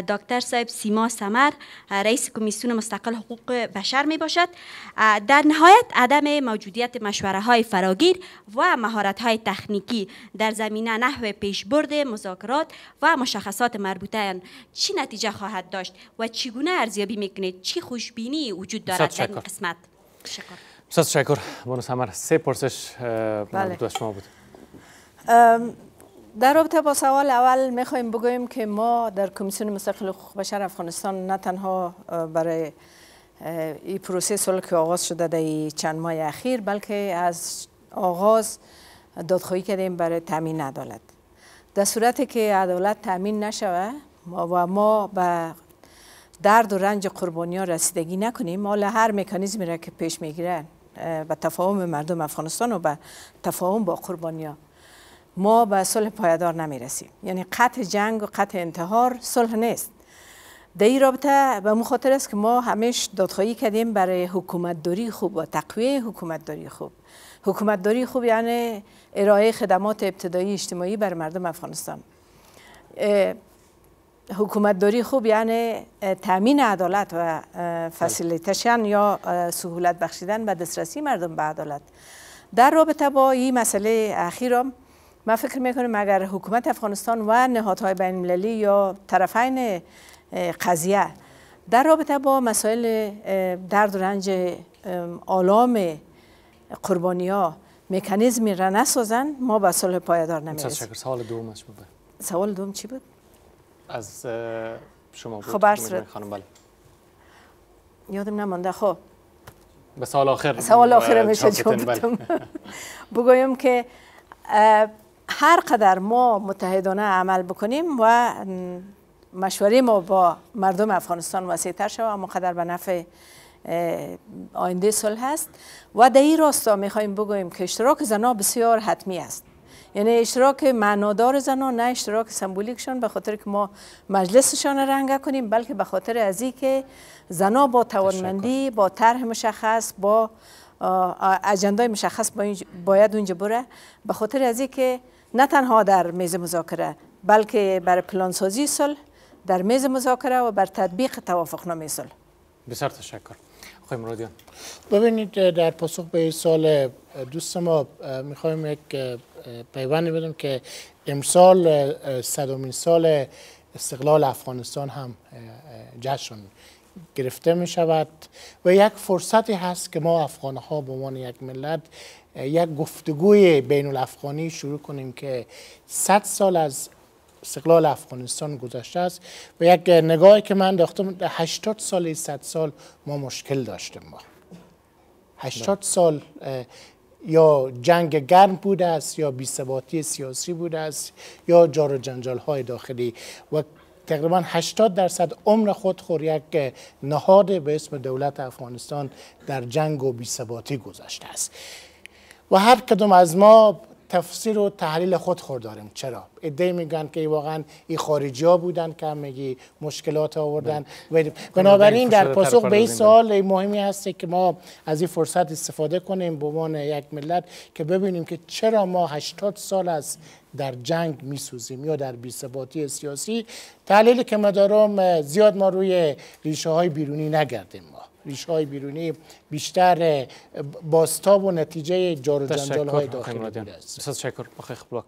دکتر صاحب سیما سمر رئیس کمیسیون مستقل حقوق بشر می باشد. در نهایت عدم موجودیت مشوره های فراگیر و مهارت های تکنیکی در زمینه نحو پیشبرد مذاکرات و مشخصات مربوطه چی نتیجه خواهد داشت و چگونه ارزیابی میکنید؟ چی خوشبینی وجود دارد در این قسمت؟ شکر. بسیار تشکر. بانو سمر سه پرسش مربوط شما بود. در رابطه با سوال اول میخوایم بگوییم که ما در کمیسیون مستقل حقوق بشر افغانستان نه تنها برای این پروسه صلح که آغاز شده در چند ماه اخیر، بلکه از آغاز دادخواهی کردیم برای تامین عدالت. در صورتی که عدالت تامین نشود و ما به درد و رنج قربانیان رسیدگی نکنیم، ما هر مکانیزمی را که پیش میگیرن به تفاهم مردم افغانستان و به تفاهم با قربانیان، ما به صلح پایدار نمیرسیم. یعنی قطع جنگ و قطع انتحار صلح نیست. در این رابطه به مخاطر است که ما همیش دادخواهی کردیم برای حکومت داری خوب و تقویه حکومت داری خوب. حکومت داری خوب یعنی ارائه خدمات ابتدایی اجتماعی بر مردم افغانستان. حکومت داری خوب یعنی تامین عدالت و فسیلیتشن یا سهولت بخشیدن به دسترسی مردم به عدالت. در رابطه با این مسئله اخیرم ما فکر میکنیم اگر حکومت افغانستان و نهادهای بین المللی یا طرفین قضیه در رابطه با مسائل درد و رنج آلام قربانی‌ها مکانیزمی را نسازند، ما به صلح پایدار نمی‌رسیم. سوال دوم اش بود. سوال دوم چی بود؟ از شما بود. خب خانم بله. یادم نمانده. خب به سوال آخر. سوال آخر میشه جواب بگویم که هر قدر ما متحدانه عمل بکنیم و مشوره ما با مردم افغانستان وسیع‌تر شود اما قدر به نفع آینده صلح است. و در این راستا میخوایم بگوییم که اشتراک زنان بسیار حتمی است. یعنی اشتراک معنادار زنان، نه اشتراک سمبولیکشان به خاطر که ما مجلسشان رنگه کنیم، بلکه به خاطر از این که زنان با توانمندی، با طرح مشخص، با اجندای مشخص باید اونجا بره. به خاطر از اینکه نه تنها در میز مذاکره بلکه بر پلانسازی صلح در میز مذاکره و بر تطبیق توافقنامه صلح. بسیار تشکر. آقای مرادیان ببینید، در پاسخ به سوال دوست ما میخوایم یک پیوندی بدم که امسال صدمین سال استقلال افغانستان هم جشن گرفته می شود و یک فرصتی هست که ما افغانها به عنوان یک ملت یک گفتگوی بین الافغانی شروع کنیم که صد سال از استقلال افغانستان گذشته است و یک نگاهی که من داشتم هشتاد سال صد سال ما مشکل داشتیم. ما هشتاد سال یا جنگ گرم بوده است یا بی‌ثباتی سیاسی بوده است یا جار و جنجال های داخلی و تقریبا هشتاد درصد عمر خود خور یک نهاد به اسم دولت افغانستان در جنگ و بی‌ثباتی گذشته است و هر کدوم از ما تفسیر و تحلیل خود خود داریم. چرا؟ ایده میگن که واقعا این خارجی ها بودن که میگی مشکلات آوردن. بنابراین در پاسخ به این سوال مهمی هست که ما از این فرصت استفاده کنیم به عنوان یک ملت که ببینیم که چرا ما هشتاد سال از در جنگ میسوزیم یا در بی‌ثباتی سیاسی. تحلیلی که من دارم زیاد ما روی ریشه های بیرونی نگردیم، ما ریشه های بیرونی بیشتر بازتاب و نتیجه جار و جنجال های داخلی است. تشکر. آقای خپلواک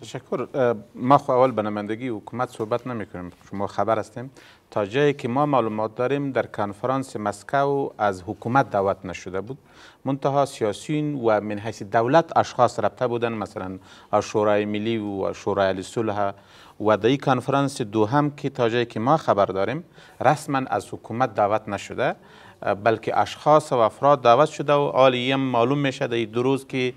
تشکر. ما خو اول به نمایندگی حکومت صحبت نمی‌کنیم، شما خبر هستیم. تا جایی که ما معلومات داریم در کنفرانس مسکو از حکومت دعوت نشده بود، منتها سیاسیون و من حیث دولت اشخاص ربطه بودن، مثلا شورای ملی و شورای صلح و در کنفرانس دوهم که تا جایی که ما خبر داریم رسما از حکومت دعوت نشده، بلکه اشخاص و افراد دعوت شده و عالیه معلوم میشه در دو روز که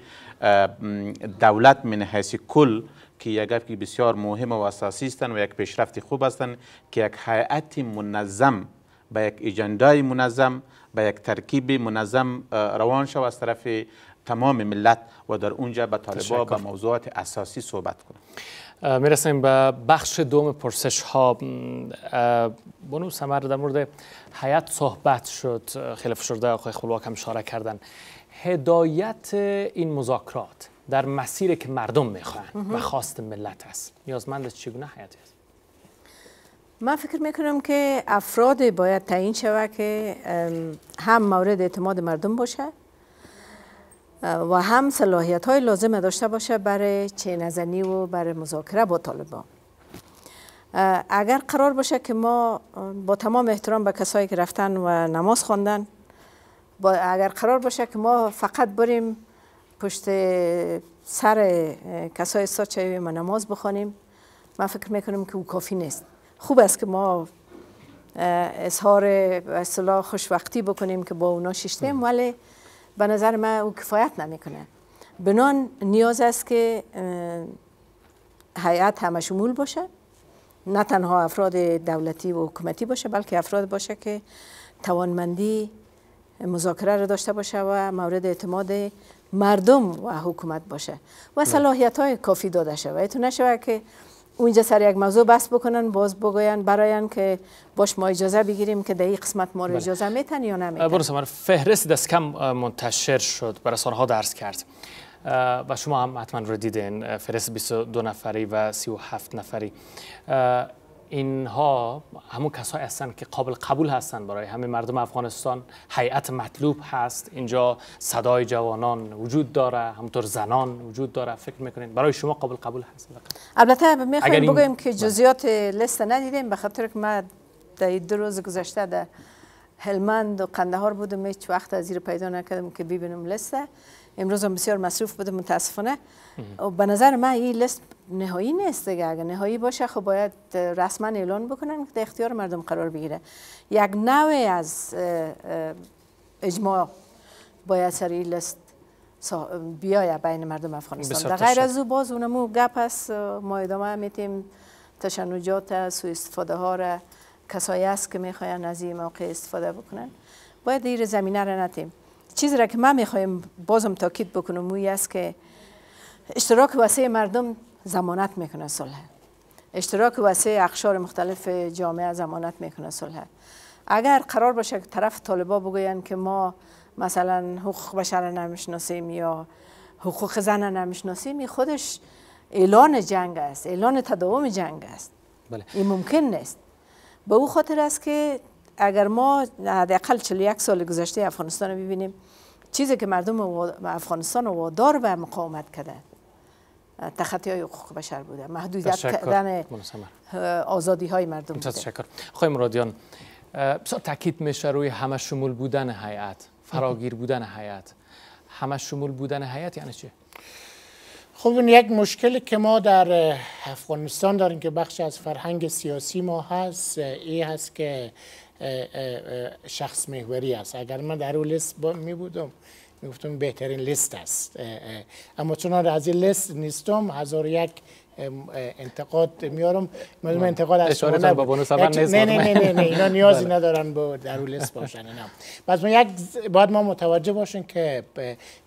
دولت من حیث کل که یک گپ که بسیار مهم و اساسی هستند و یک پیشرفت خوب هستند که یک هیئت منظم با یک ایجندای منظم با یک ترکیب منظم روان شو از طرف تمام ملت و در اونجا به طالبان به موضوعات اساسی صحبت کنه. میرسیم به بخش دوم پرسش ها. بانو سمر در مورد هیئت صحبت شد، خیلی فشرده، آقای خپلواک هم اشاره کردن. هدایت این مذاکرات در مسیری که مردم میخوان و خواست ملت است نیازمند چگونه هیئت است؟ من فکر میکنم که افراد باید تعیین شود که هم مورد اعتماد مردم باشه و هم صلاحیت های لازم داشته باشه برای چین‌زنی و برای مذاکره با طالبان. اگر قرار باشه که ما با تمام احترام به کسایی که رفتن و نماز خواندن، اگر قرار باشه که ما فقط بریم پشت سر کسای ساچه ما نماز بخوانیم، من فکر میکنم که او کافی نیست. خوب است که ما اظهار اصطلاح خوشوقتی بکنیم که با اونا شیشتیم، ولی به نظر من او کفایت نمیکنه. بنان نیاز است که هیئت همه شمول باشه، نه تنها افراد دولتی و حکومتی باشه بلکه افراد باشه که توانمندی مذاکره را داشته باشه و مورد اعتماد مردم و حکومت باشه و صلاحیت های کافی داده شود. ایتون نشود که اونجا سر یک موضوع بس بکنن باز بگوین براین که باش ما اجازه بگیریم که در این قسمت ما را اجازه میتن یا نمیتن. برو سمر، فهرست دست کم منتشر شد برای سالها درس کرد و شما هم حتما رو دیدین، فهرست بیست و دو نفری و سی و هفت نفری. اینها همون کسایی هستند که قابل قبول هستند برای همه مردم افغانستان. هیئت مطلوب هست، اینجا صدای جوانان وجود داره، همطور زنان وجود داره. فکر میکنین برای شما قابل قبول هست؟ البته میخوایم بگویم که جزئیات لیست ندیدیم به خاطر که من در دو روز گذشته در هلمند و قندهار بودم، هیچ وقت از زیر پیدا نکردم که ببینم لیسته. امروز هم بسیار مصروف بودم متاسفانه. به نظر من این لیست نهایی نیست دیگه. اگر نهایی باشه خب باید رسما اعلان بکنن که در اختیار مردم قرار بگیره. یک نوع از اجماع باید سر این لیست بیاید بین مردم افغانستان. در غیر از او باز اونمو گپ است، ما ادامه میتیم تشنجات سوء استفاده ها را کسایی است که میخواین از این موقع استفاده بکنن باید این زمینه را نتیم. چیزی را که من میخوایم بازم تاکید بکنم اوی است که اشتراک واسه مردم ضمانت میکنه صلح، اشتراک واسه اقشار مختلف جامعه ضمانت میکنه صلح. اگر قرار باشه که طرف طالبا بگوین که ما مثلا حقوق بشر نمیشناسیم یا حقوق زن نمیشناسیم، خودش اعلان جنگ است، اعلان تداوم جنگ است. بله. این ممکن نیست. به او خاطر است که اگر ما حداقل چهل و یک سال گذشته افغانستان رو ببینیم، چیزی که مردم افغانستان وادار به مقاومت کرده تخطی های حقوق بشر بوده، محدودیت کردن آزادی های مردم بوده. تشکر. آقای مرادیان، بسیار تاکید میشه روی همه شمول بودن هیئت، فراگیر بودن هیئت. همه شمول بودن هیئت یعنی چی؟ خب این یک مشکلی که ما در افغانستان داریم که بخش از فرهنگ سیاسی ما هست، این هست که شخص محوری است. اگر من در اون لیست می بودم میگفتم بهترین لیست است، اما چون از این لیست نیستم هزار یک انتقاد میارم، مردم انتقاد از نه نه نه نه نه اینا نیازی ندارن با درولس باشن. نه پس ما یک باید ما متوجه باشیم که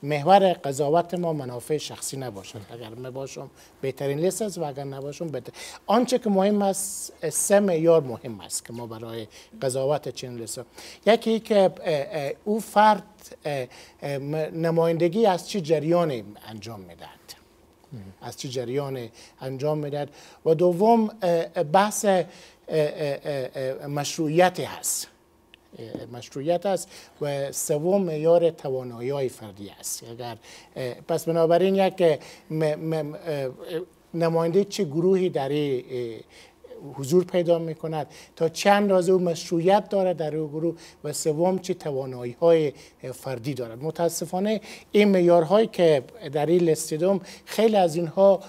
محور قضاوت ما منافع شخصی نباشد. اگر من باشم بهترین لیست است و اگر نباشم بهتر. آنچه که مهم است سه معیار مهم است که ما برای قضاوت چنین لیست، یکی که او فرد نمایندگی از چه جریانی انجام میدهد، از چه جریان انجام میدهد، و دوم بحث مشروعیت هست مشروعیت است و سوم معیار توانایی فردی است. اگر پس بنابراین یک نماینده چه گروهی در حضور پیدا می کند، تا چند اندازه او مشروعیت دارد در او گروه، و سوم چه توانایی های فردی دارد. متاسفانه این معیارهایی که در این لیستیدم خیلی از اینها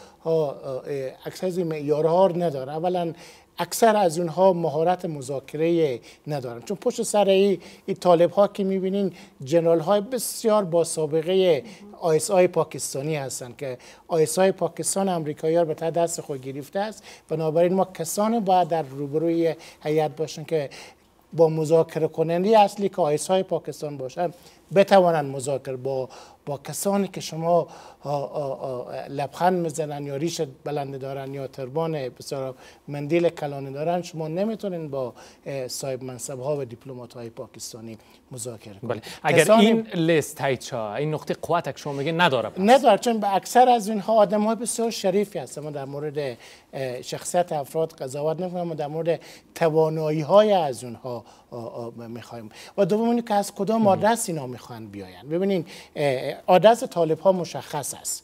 اکثر از این معیارها نداره. اولا اکثر از اونها مهارت مذاکره ندارن، چون پشت سر این طالب ها که میبینین جنرال های بسیار با سابقه آیس آی پاکستانی هستند که آیس آی پاکستان امریکایی ها به تا دست خود گرفته است. بنابراین ما کسانی باید در روبروی هیئت باشن که با مذاکره کننده اصلی که آیس های پاکستان باشن بتوانند مذاکره با با کسانی که شما لبخند میزنن یا ریش بلند دارن یا تربان بسیار مندیل کلانه دارن، شما نمیتونین با صاحب منصب ها و دیپلمات های پاکستانی مذاکره کنید. بله. اگر این لیست هایچا این نقطه قوت که شما میگه نداره پس. نداره، چون اکثر از اینها آدم های بسیار شریفی هستن. ما در مورد شخصیت افراد قضاوت نمیکنیم، ما در مورد توانایی های از اونها میخوایم. و دوم اینکه از کدام آدرس اینا میخوان بیاین. ببینین آدرس طالب ها مشخص است.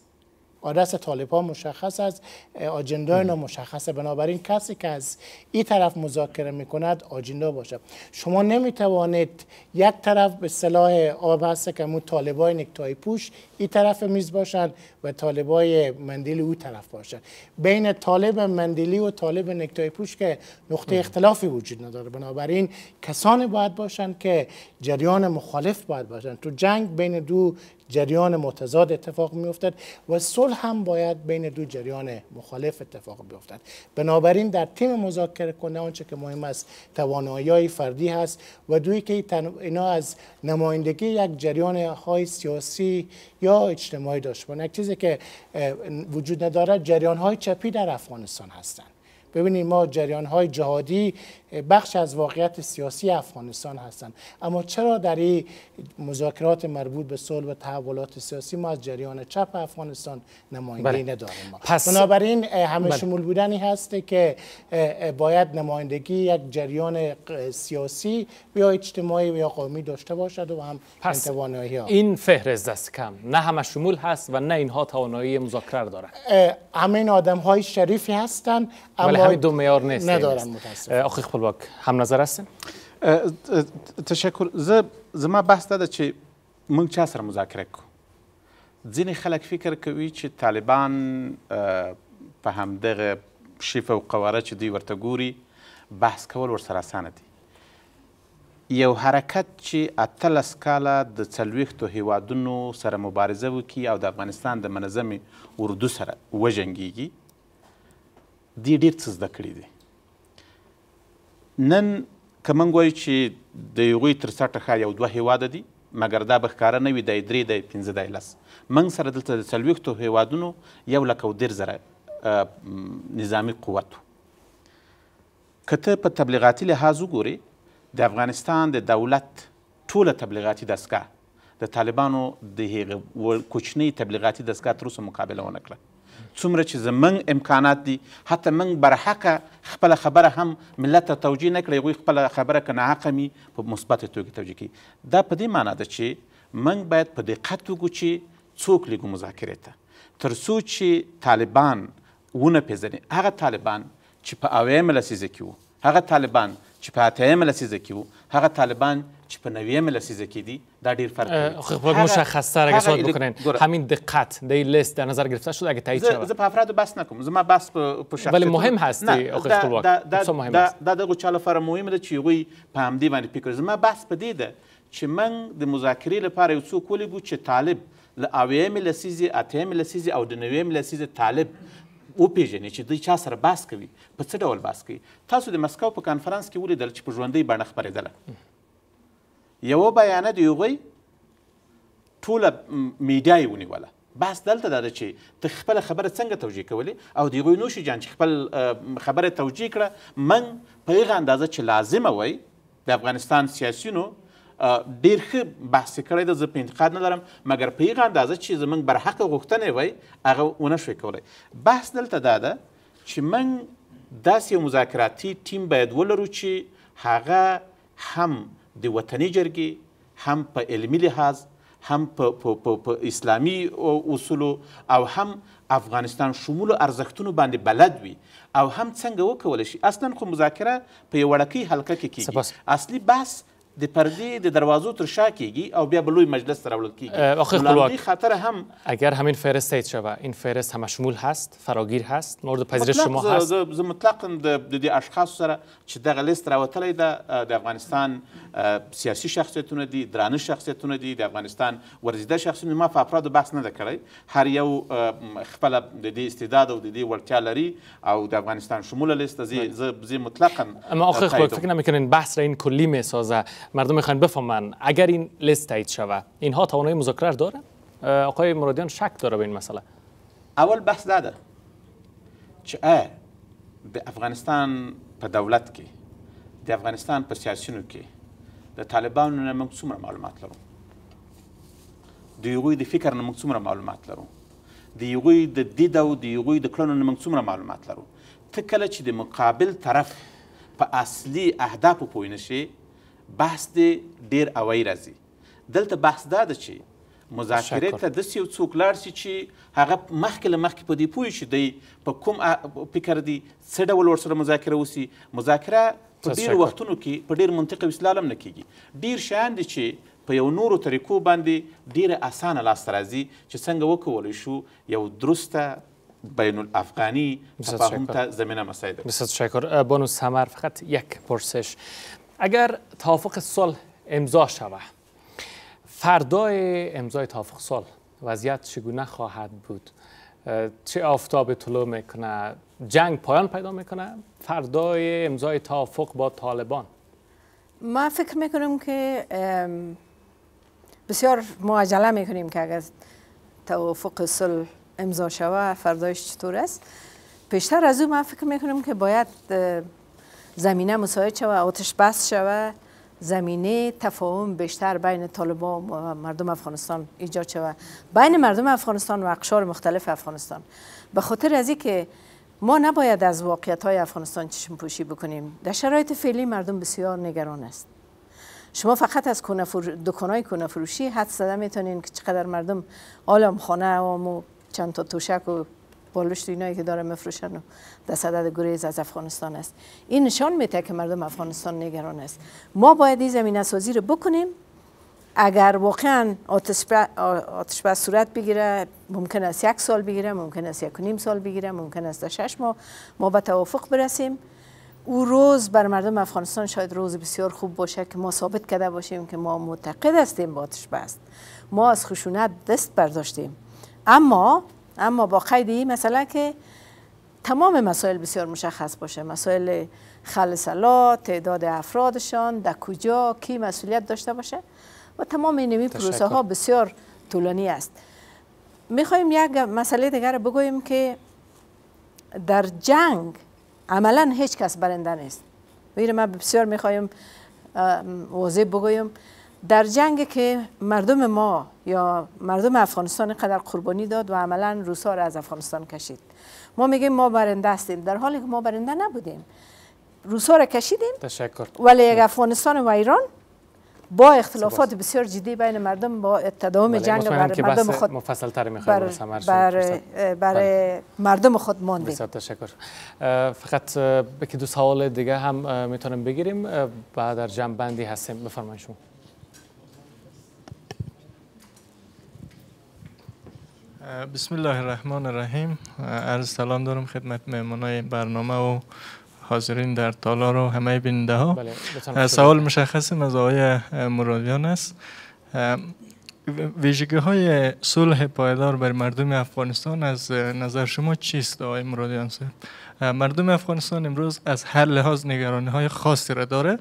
آدرس طالب ها مشخص است، آجنده اینا مشخص است. بنابراین کسی که از این طرف مذاکره میکند آجنده باشه. شما نمیتوانید یک طرف به صلاح آب هست که مو طالبای نکتای پوش این طرف میز باشند و طالبای مندیلی اون طرف باشند. بین طالب مندیلی و طالب نکتای پوش که نقطه اختلافی وجود نداره. بنابراین کسانی باید باشند که جریان مخالف باید باشند. تو جنگ بین دو جریان متضاد اتفاق میافتد و صلح هم باید بین دو جریان مخالف اتفاق بیفتد. بنابراین در تیم مذاکره کننده آنچه که مهم است توانایی فردی هست، و دویی که اینا از نمایندگی یک جریان های سیاسی یا اجتماعی داشتن. یک چیزی که وجود ندارد جریان های چپی در افغانستان هستند. ببینید ما جریان های جهادی بخش از واقعیت سیاسی افغانستان هستند، اما چرا در این مذاکرات مربوط به صلح و تحولات سیاسی ما از جریان چپ افغانستان نمایندگی نداریم؟ بنابراین همه شمول بودنی هست که باید نمایندگی یک جریان سیاسی یا اجتماعی یا قومی داشته باشد و هم توانایی ها. این فهرست دست کم نه همه شمول هست و نه اینها توانایی مذاکره دارند. همین آدم های شریفی هستند ولی همین دو معیار نیست ندارن. متاسفانه آخی خپلواک هم نظر هستین؟ تشکر. ز زما بحث ده چې موږ چا سره مذاکره کو. ځینې خلک فکر کوي چې طالبان په همدغه شیفه او قواره چې دوی ورته ګوري بحث کول ورسره اسانه دي. یو حرکت چې اتلس کاله د څلوېښتو هیوادونو سره مبارزه وکړي او د افغانستان د منظمې اردو سره وجنګیږي، دی ډېر څه زده کړي دي. نن که موږ وایو چې د هغوی تر څټه ښایي یو دوه هیواده دي، مګر دا به ښکاره نه وي، دی درې دی پنځه دی لس. موږ سره دلته د څلوېښتو هیوادونو یو لک او دېرش زره نظامي قوت و. که ته په تبلیغاتي لحاظ وګورې د افغانستان د دولت ټوله تبلیغاتي دستګاه د طالبانو د هغې کوچنۍ تبلیغاتي دستګاه تر اوسه مقابله ونه کړه. څومره چې زموږ امکانات دي، حتی موږ برحقه خپله خبره هم ملت ته توجیه نه کړي، هغوی خپله خبره که ناحقه وي په مثبت توګه توجیه کوي. دا په دې معنا ده چې موږ باید په دقت وګورو چې څوک لیږو مذاکرې ته، تر څو چې طالبان ونه پېژني. هغه طالبان چې په اویمه لسیزه کې وو، هغه طالبان چې په اتیمه لسیزه کې وو، هغه طالبان چې په نویمه لسیزه کې دي، در دیر فرق خب مشخص‌تر اگه صحبت بکنین. همین دقت در این لیست در نظر گرفته شده اگه تایید شود. زه افرادو بس نکنم، زه ما بس په شخص ولی مهم هست. اخ خپلواک دا دغه چاله فر مهمه ده چې وی په همدی باندې فکر. زه ما بس په دې ده چې من د مذاکرې لپاره یو څوک ولګو چې طالب له اویم لسیزه اتیم لسیزه او د نویم لسیزه طالب او پیژنې چې دوی چا سره بحث کوي، په څه ډول بحث کوي. تاسو د مسکو په کانفرنس کې ولیدل چې په ژوندۍ بڼه خپرېدله، یوه بیانه د هغوی ټوله میډیا یې ونیوله. بحث دلته دا ده چې ته خپله خبره څنګه توجیه کولې، او د هغوی نوشي جان چې خپل خبره توجیه کړه من په هغه اندازه چې لازمه وی د افغانستان سیاسیونو ډېر ښه بحث یې کړی ده، زه په انتقاد نه لرم، مګر په هغه اندازه چې زموږ برحقه غوښتنې وی هغه ونه شوی کولی. بحث دلته دا ده چې من داسې یو مذاکراتي ټیم باید ولرو چې هغه هم د وطني جرګې، هم په علمي لحاظ، هم په اسلامي اصولو، او هم افغانستان شمولو ارزښتونو باندې بلد وي، او هم څنګه وکولی شي. اصلا خو مذاکره په یو وړکۍ حلقه کې کېږي، اصلي بحث د پردې د دروازو تر شا کېږي او بیا به لوی مجلس ته راوړل کېږي. لاندی خاطر هم اگر همین فهرست سید شوه، این فهرست همشمول هست، فراگیر هست، مورد پذیرش شما هست. زه مطلقا د دې اشخاصو سره چې دغه لیست راوتلی ده، د افغانستان سیاسي شخصیتونه دي، درانه شخصیتونه دي، د افغانستان ورزیده شخصیتونه، ما په افرادو بحث نه ده کړی. هر یو خپله د دې استعداد او د دې وړتیا لري، او د افغانستان شموله لیست زه مطلقا. اما آخه خود فکر نمیکنین بحث را این کلی میسازه؟ مردم میخوان بفهمن اگر این لیست تایید شود اینها توانایی مذاکره داره؟ آقای مرادیان شک داره به این مسئله. اول بحث داده چه د افغانستان په دولت کې، د افغانستان په سیاسیونو کې د طالبانو نه موږ څومره معلومات لرو، د هغوی د فکر نه موږ څومره معلومات لرو، د هغوی د دید او د هغوی د کړنو نه موږ څومره معلومات لرو. ته کله چې د مقابل طرف په اصلي اهدافو پوه نه شي، بحث دې ډېر اوی راځي. دلته بحث دا ده چې مذاکرې ته داسې یو څوک لاړ شي چې هغه مخکې له مخکې په دې پوه شي دی په کوم فکر دی، څه ډول ورسره مذاکره وسي. مذاکره په ډېرو وختونو کې په ډېر منطق او اصطلاح هم نه کېږي. ډېر شیان دي چې په یو نورو طریقو باندې ډېره اسانه لاسته راځي چې څنګه وکولی شو یو درسته بین الافغانی تفاهم ته زمینه مساعد کړي. بسیار تشکر. بانو سمر، فقط یک پرسش. اگر توافق صلح امضا شود، فردای امضای توافق صلح وضعیت چگونه خواهد بود؟ چه آفتاب طلوع میکنه؟ جنگ پایان پیدا میکنه فردای امضای توافق با طالبان؟ ما فکر میکنم که بسیار معجله میکنیم که اگر توافق صلح امضا شود فردایش چطور است. پیشتر از او من فکر میکنم که باید زمینه مساعد شود، آتش بس شود، زمینه تفاهم بیشتر بین طالبان و مردم افغانستان ایجاد شود، بین مردم افغانستان و اقشار مختلف افغانستان. به خاطر از اینکه ما نباید از واقعیت های افغانستان چشم پوشی بکنیم. در شرایط فعلی مردم بسیار نگران است. شما فقط از دکانهای کونه فروشی حد زده میتونین که چقدر مردم آلام خانه و چند تا توشک و بالشت اینایی که داره مفروشن و در صدد گریز از افغانستان است. این نشان میده که مردم افغانستان نگران است. ما باید این زمینه سازی رو بکنیم. اگر واقعا آتش بس صورت بگیره، ممکن است یک سال بگیره، ممکن است یک و نیم سال بگیره، ممکن است در شش ماه ما به توافق برسیم. او روز بر مردم افغانستان شاید روز بسیار خوب باشه که ما ثابت کرده باشیم که ما معتقد هستیم به آتش بس، ما از خشونت دست برداشتیم. اما اما با قید این مسئله که تمام مسائل بسیار مشخص باشه، مسائل خلسلا، تعداد افرادشان، در کجا کی مسئولیت داشته باشه و تمام اینمی پروسه ها بسیار طولانی است. میخوایم یک مسئله دیگر بگوییم که در جنگ عملا هیچ کس برنده نیست. ویره من بسیار میخوایم واضح بگویم در جنگ که مردم ما یا مردم افغانستان قدر قربانی داد و عملا روسا را از افغانستان کشید. ما میگیم ما برنده هستیم، در حالی که ما برنده نبودیم. روسا را کشیدیم. تشکر. ولی یک افغانستان و ایران با اختلافات بسیار جدی بین مردم با تداوم جنگ بر مردم خود مفصل‌تر می‌خوایم بر برای مردم خود ماندیم. بسیار تشکر. فقط که دو سوال دیگه هم میتونیم بگیریم بعد در جنببندی هستیم. بفرمایید شما. بسم الله الرحمن الرحیم. عرض سلام دارم خدمت مهمانای برنامه و حاضرین در تالار و همه بیننده ها. سوال مشخصم از آقای مرادیان است. ویژگی های صلح پایدار بر مردم افغانستان از نظر شما چیست آقای مرادیان صاحب؟ مردم افغانستان امروز از هر لحاظ نگرانی های خاصی را داره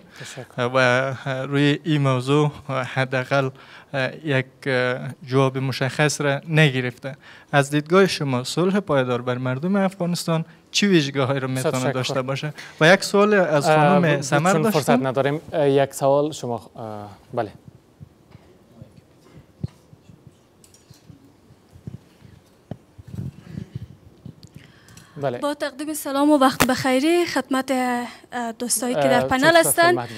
و روی این موضوع حداقل یک جواب مشخص را نگرفته. از دیدگاه شما صلح پایدار بر مردم افغانستان چی ویژگی هایی را میتونه داشته باشه؟ و یک سوال از خانم سمر داشتم. فرصت نداریم. یک سوال شما. بله. بله. با تقدیم سلام و وقت بخیری خدمت دوستایی که در پنل هستند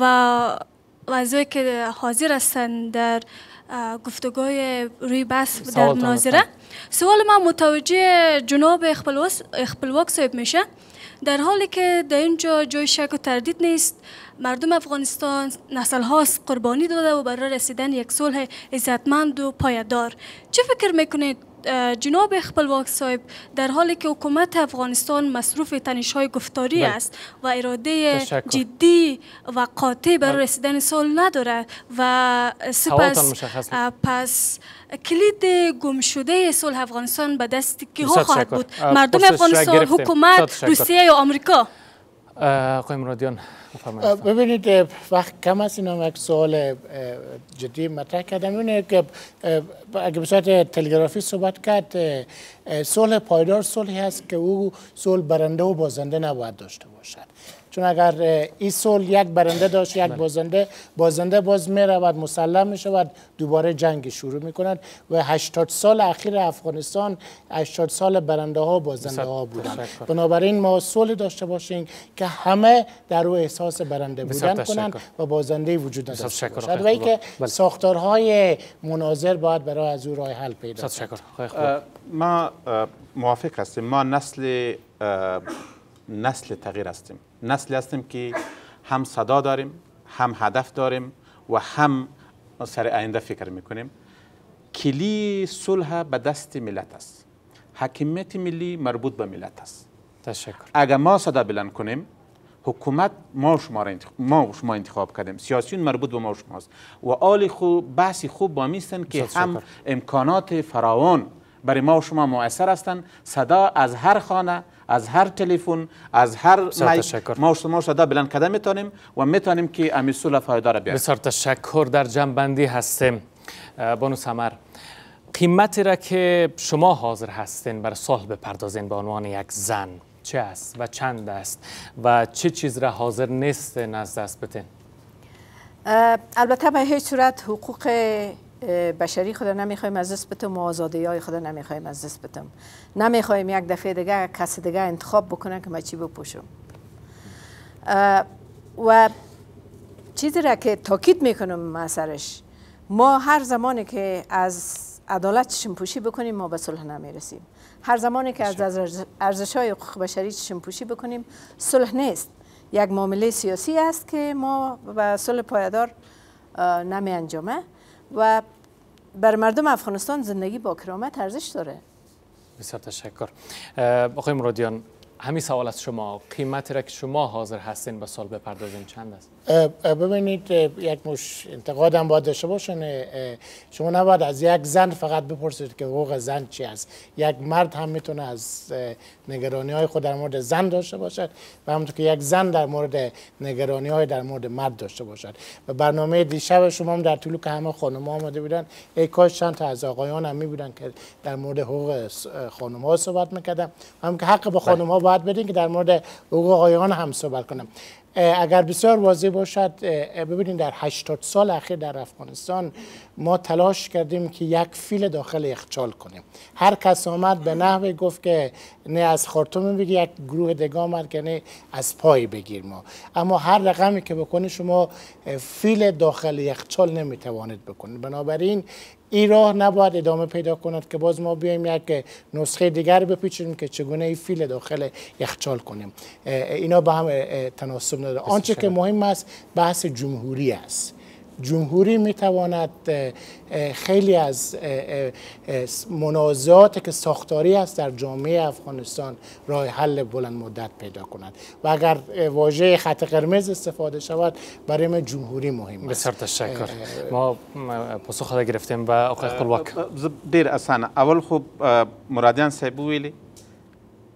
و وضعی که حاضر هستند در گفتگوی روی بحث در مناظره. سوال من متوجه جناب خپلواک صاحب میشه. در حالی که در اینجا جای شک و تردید نیست، مردم افغانستان نسل هاست قربانی داده و برای رسیدن یک صلح عزتمند و پایدار، چه فکر میکنید جناب خپلواک صاحب در حالی که حکومت افغانستان مصروف تنش‌های گفتاری است و اراده جدی و قاطع برای رسیدن صلح ندارد و سپس پس کلید گمشده صلح افغانستان به دست کی خواهد بود؟ مردم افغانستان، حکومت، روسیه یا آمریکا؟ آقای مرادیان بفرمایید. ببینید وقت کم است، اینم یک سوال جدی مطرح کردم. اینه که اگه به صورت تلگرافی صحبت کرد، صلح پایدار صلحی است که او صلح برنده و بازنده نباید داشته باشد، چون اگر این صلح یک برنده داشت یک بازنده، بازنده باز می رود مسلم می شود دوباره جنگ شروع می کند و هشتاد سال اخیر افغانستان هشتاد سال برنده ها و بازنده ها بودند. بنابراین ما صلح داشته باشیم که همه در او احساس برنده بودن کنند و بازنده وجود نداشته باشد و اینکه ساختارهای مناظر باید برای از او راه حل پیدا کنند. ما موافق هستیم. ما نسل نسل تغییر هستیم، نسلی هستیم که هم صدا داریم، هم هدف داریم و هم سر آینده فکر میکنیم. کلی صلح به دست ملت است. حاکمیت ملی مربوط به ملت است. تشکر. اگر ما صدا بلند کنیم، حکومت ما شما انتخاب ما شما انتخاب کردیم، سیاسیون مربوط به ما شماست و آل خوب بحثی خوب با میستن که هم امکانات فراوان برای ما و شما مؤثر هستند. صدا از هر خانه، از هر تلفن، از هر مایک ما و صدا بلند کده میتونیم و میتونیم که امی صلح پایدار بیاریم. بسیار تشکر. در جنببندی هستیم. بانو سمر، قیمتی را که شما حاضر هستین بر صلح بپردازین به عنوان یک زن چه است و چند است و چه چیز را حاضر نیستین از دست بتین؟ البته به هیچ صورت حقوق بشری خود نمیخوایم از دست بدم و آزادی های خود نمیخوایم از دست بدم. نمیخوایم یک دفعه دیگه کس دیگه انتخاب بکنن که من چی بپوشم. و چیزی را که تاکید میکنم مسرش، ما هر زمانی که از عدالت چشمپوشی بکنیم ما به صلح نمیرسیم. هر زمانی که از ارزش های حقوق بشری چشمپوشی بکنیم صلح نیست، یک معامله سیاسی است که ما به صلح پایدار نمی انجامه و بر مردم افغانستان زندگی با کرامت ارزش داره. بسیار تشکر. آقای مرادیان، همین سوال از شما، قیمتی را که شما حاضر هستین به صلح بپردازین چند است؟ ببینید یک مش انتقاد هم باید داشته باشن. شما نباید از یک زن فقط بپرسید که حقوق زن چی است. یک مرد هم میتونه از نگرانی های خود در مورد زن داشته باشد و همونطور که یک زن در مورد نگرانی های در مورد مرد داشته باشد. و برنامه دیشب شما هم در طول که همه خانم ها آمده بودن، ای کاش چند تا از آقایان هم می بودن که در مورد حقوق خانم ها صحبت میکردم. هم که حق به خانم ها باید بدین که در مورد حقوق آقایان هم صحبت کنم. اگر بسیار واضح باشد، ببینید در هشتاد سال اخیر در افغانستان ما تلاش کردیم که یک فیل داخل یخچال کنیم. هر کس آمد به نحوی گفت که نه از خرطوم بگیر، یک گروه دیگه آمد که نه از پای بگیر ما. اما هر رقمی که بکنید شما فیل داخل یخچال نمیتوانید بکنید. بنابراین این راه نباید ادامه پیدا کند که باز ما بیایم یک نسخه دیگر بپیچیم که چگونه این فیل داخل یخچال کنیم. اینا با هم تناسب نداره. آنچه که مهم است بحث جمهوری است. جمهوری میتواند خیلی از منازعات که ساختاری است در جامعه افغانستان راه حل بلند مدت پیدا کند و اگر واژه خط قرمز استفاده شود برای ما جمهوری مهم است. بسیار تشکر. ما پاسخ را گرفتیم و آقای خپلواک دیر اسانه. اول خوب مرادیان صاحب ویلی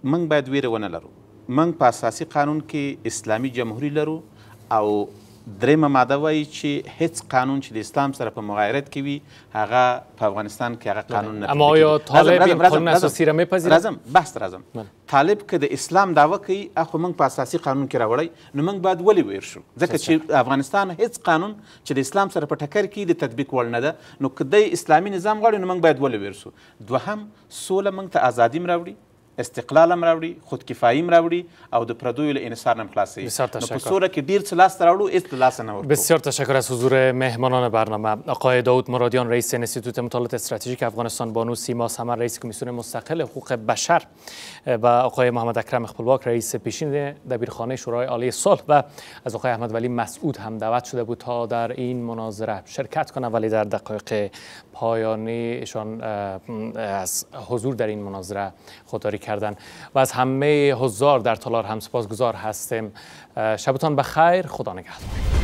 من باید ویره ونه لرو. من په اساسي قانون کې اسلامي جمهوری لرو او درېمه ماده وایي چې هیڅ قانون چې د اسلام سره په مغایرت کې وي هغه په افغانستان کې هغه قانون نه. اما آیا طالب این قانون اساسي را میپذیرد؟ بحث ته راځم. طالب که د اسلام دعوه کوي اخو موږ په اساسي قانون کې راوړی نو موږ باید ولې ویر شو؟ ځکه چې افغانستان هیڅ قانون چې د اسلام سره په ټکر کې د تطبیق وړ نه ده، نو که دی اسلامي نظام غواړي نو موږ باید ولې ویر شو؟ دوهم سوله موږ ته ازادي هم راوړي، استقلال هم راوړي، خودکفایي هم راوړي او د پردیو له انحصار نه هم خلاصوي. نو په سوره کې ډېر څه لاسته راوړو هېڅ له لاسه نه ورکړو. بسیار تشکر از حضور مهمانان برنامه. آقای داوود مرادیان رئیس انستیتوت مطالعات استراتژیک افغانستان، بانو سیما سمر رئیس کمیسیون مستقل حقوق بشر و آقای محمد اکرم خپلواک رئیس پیشین دبیرخانه شورای عالی صلح و از آقای احمد ولی مسعود هم دعوت شده بود تا در این مناظره شرکت کنند، ولی در دقایق پایانی ایشان از حضور در این مناظره خودداری کردن. و از همه حضار در تالار هم سپاسگزار هستیم. شبتان بخیر، خدا نگهدار.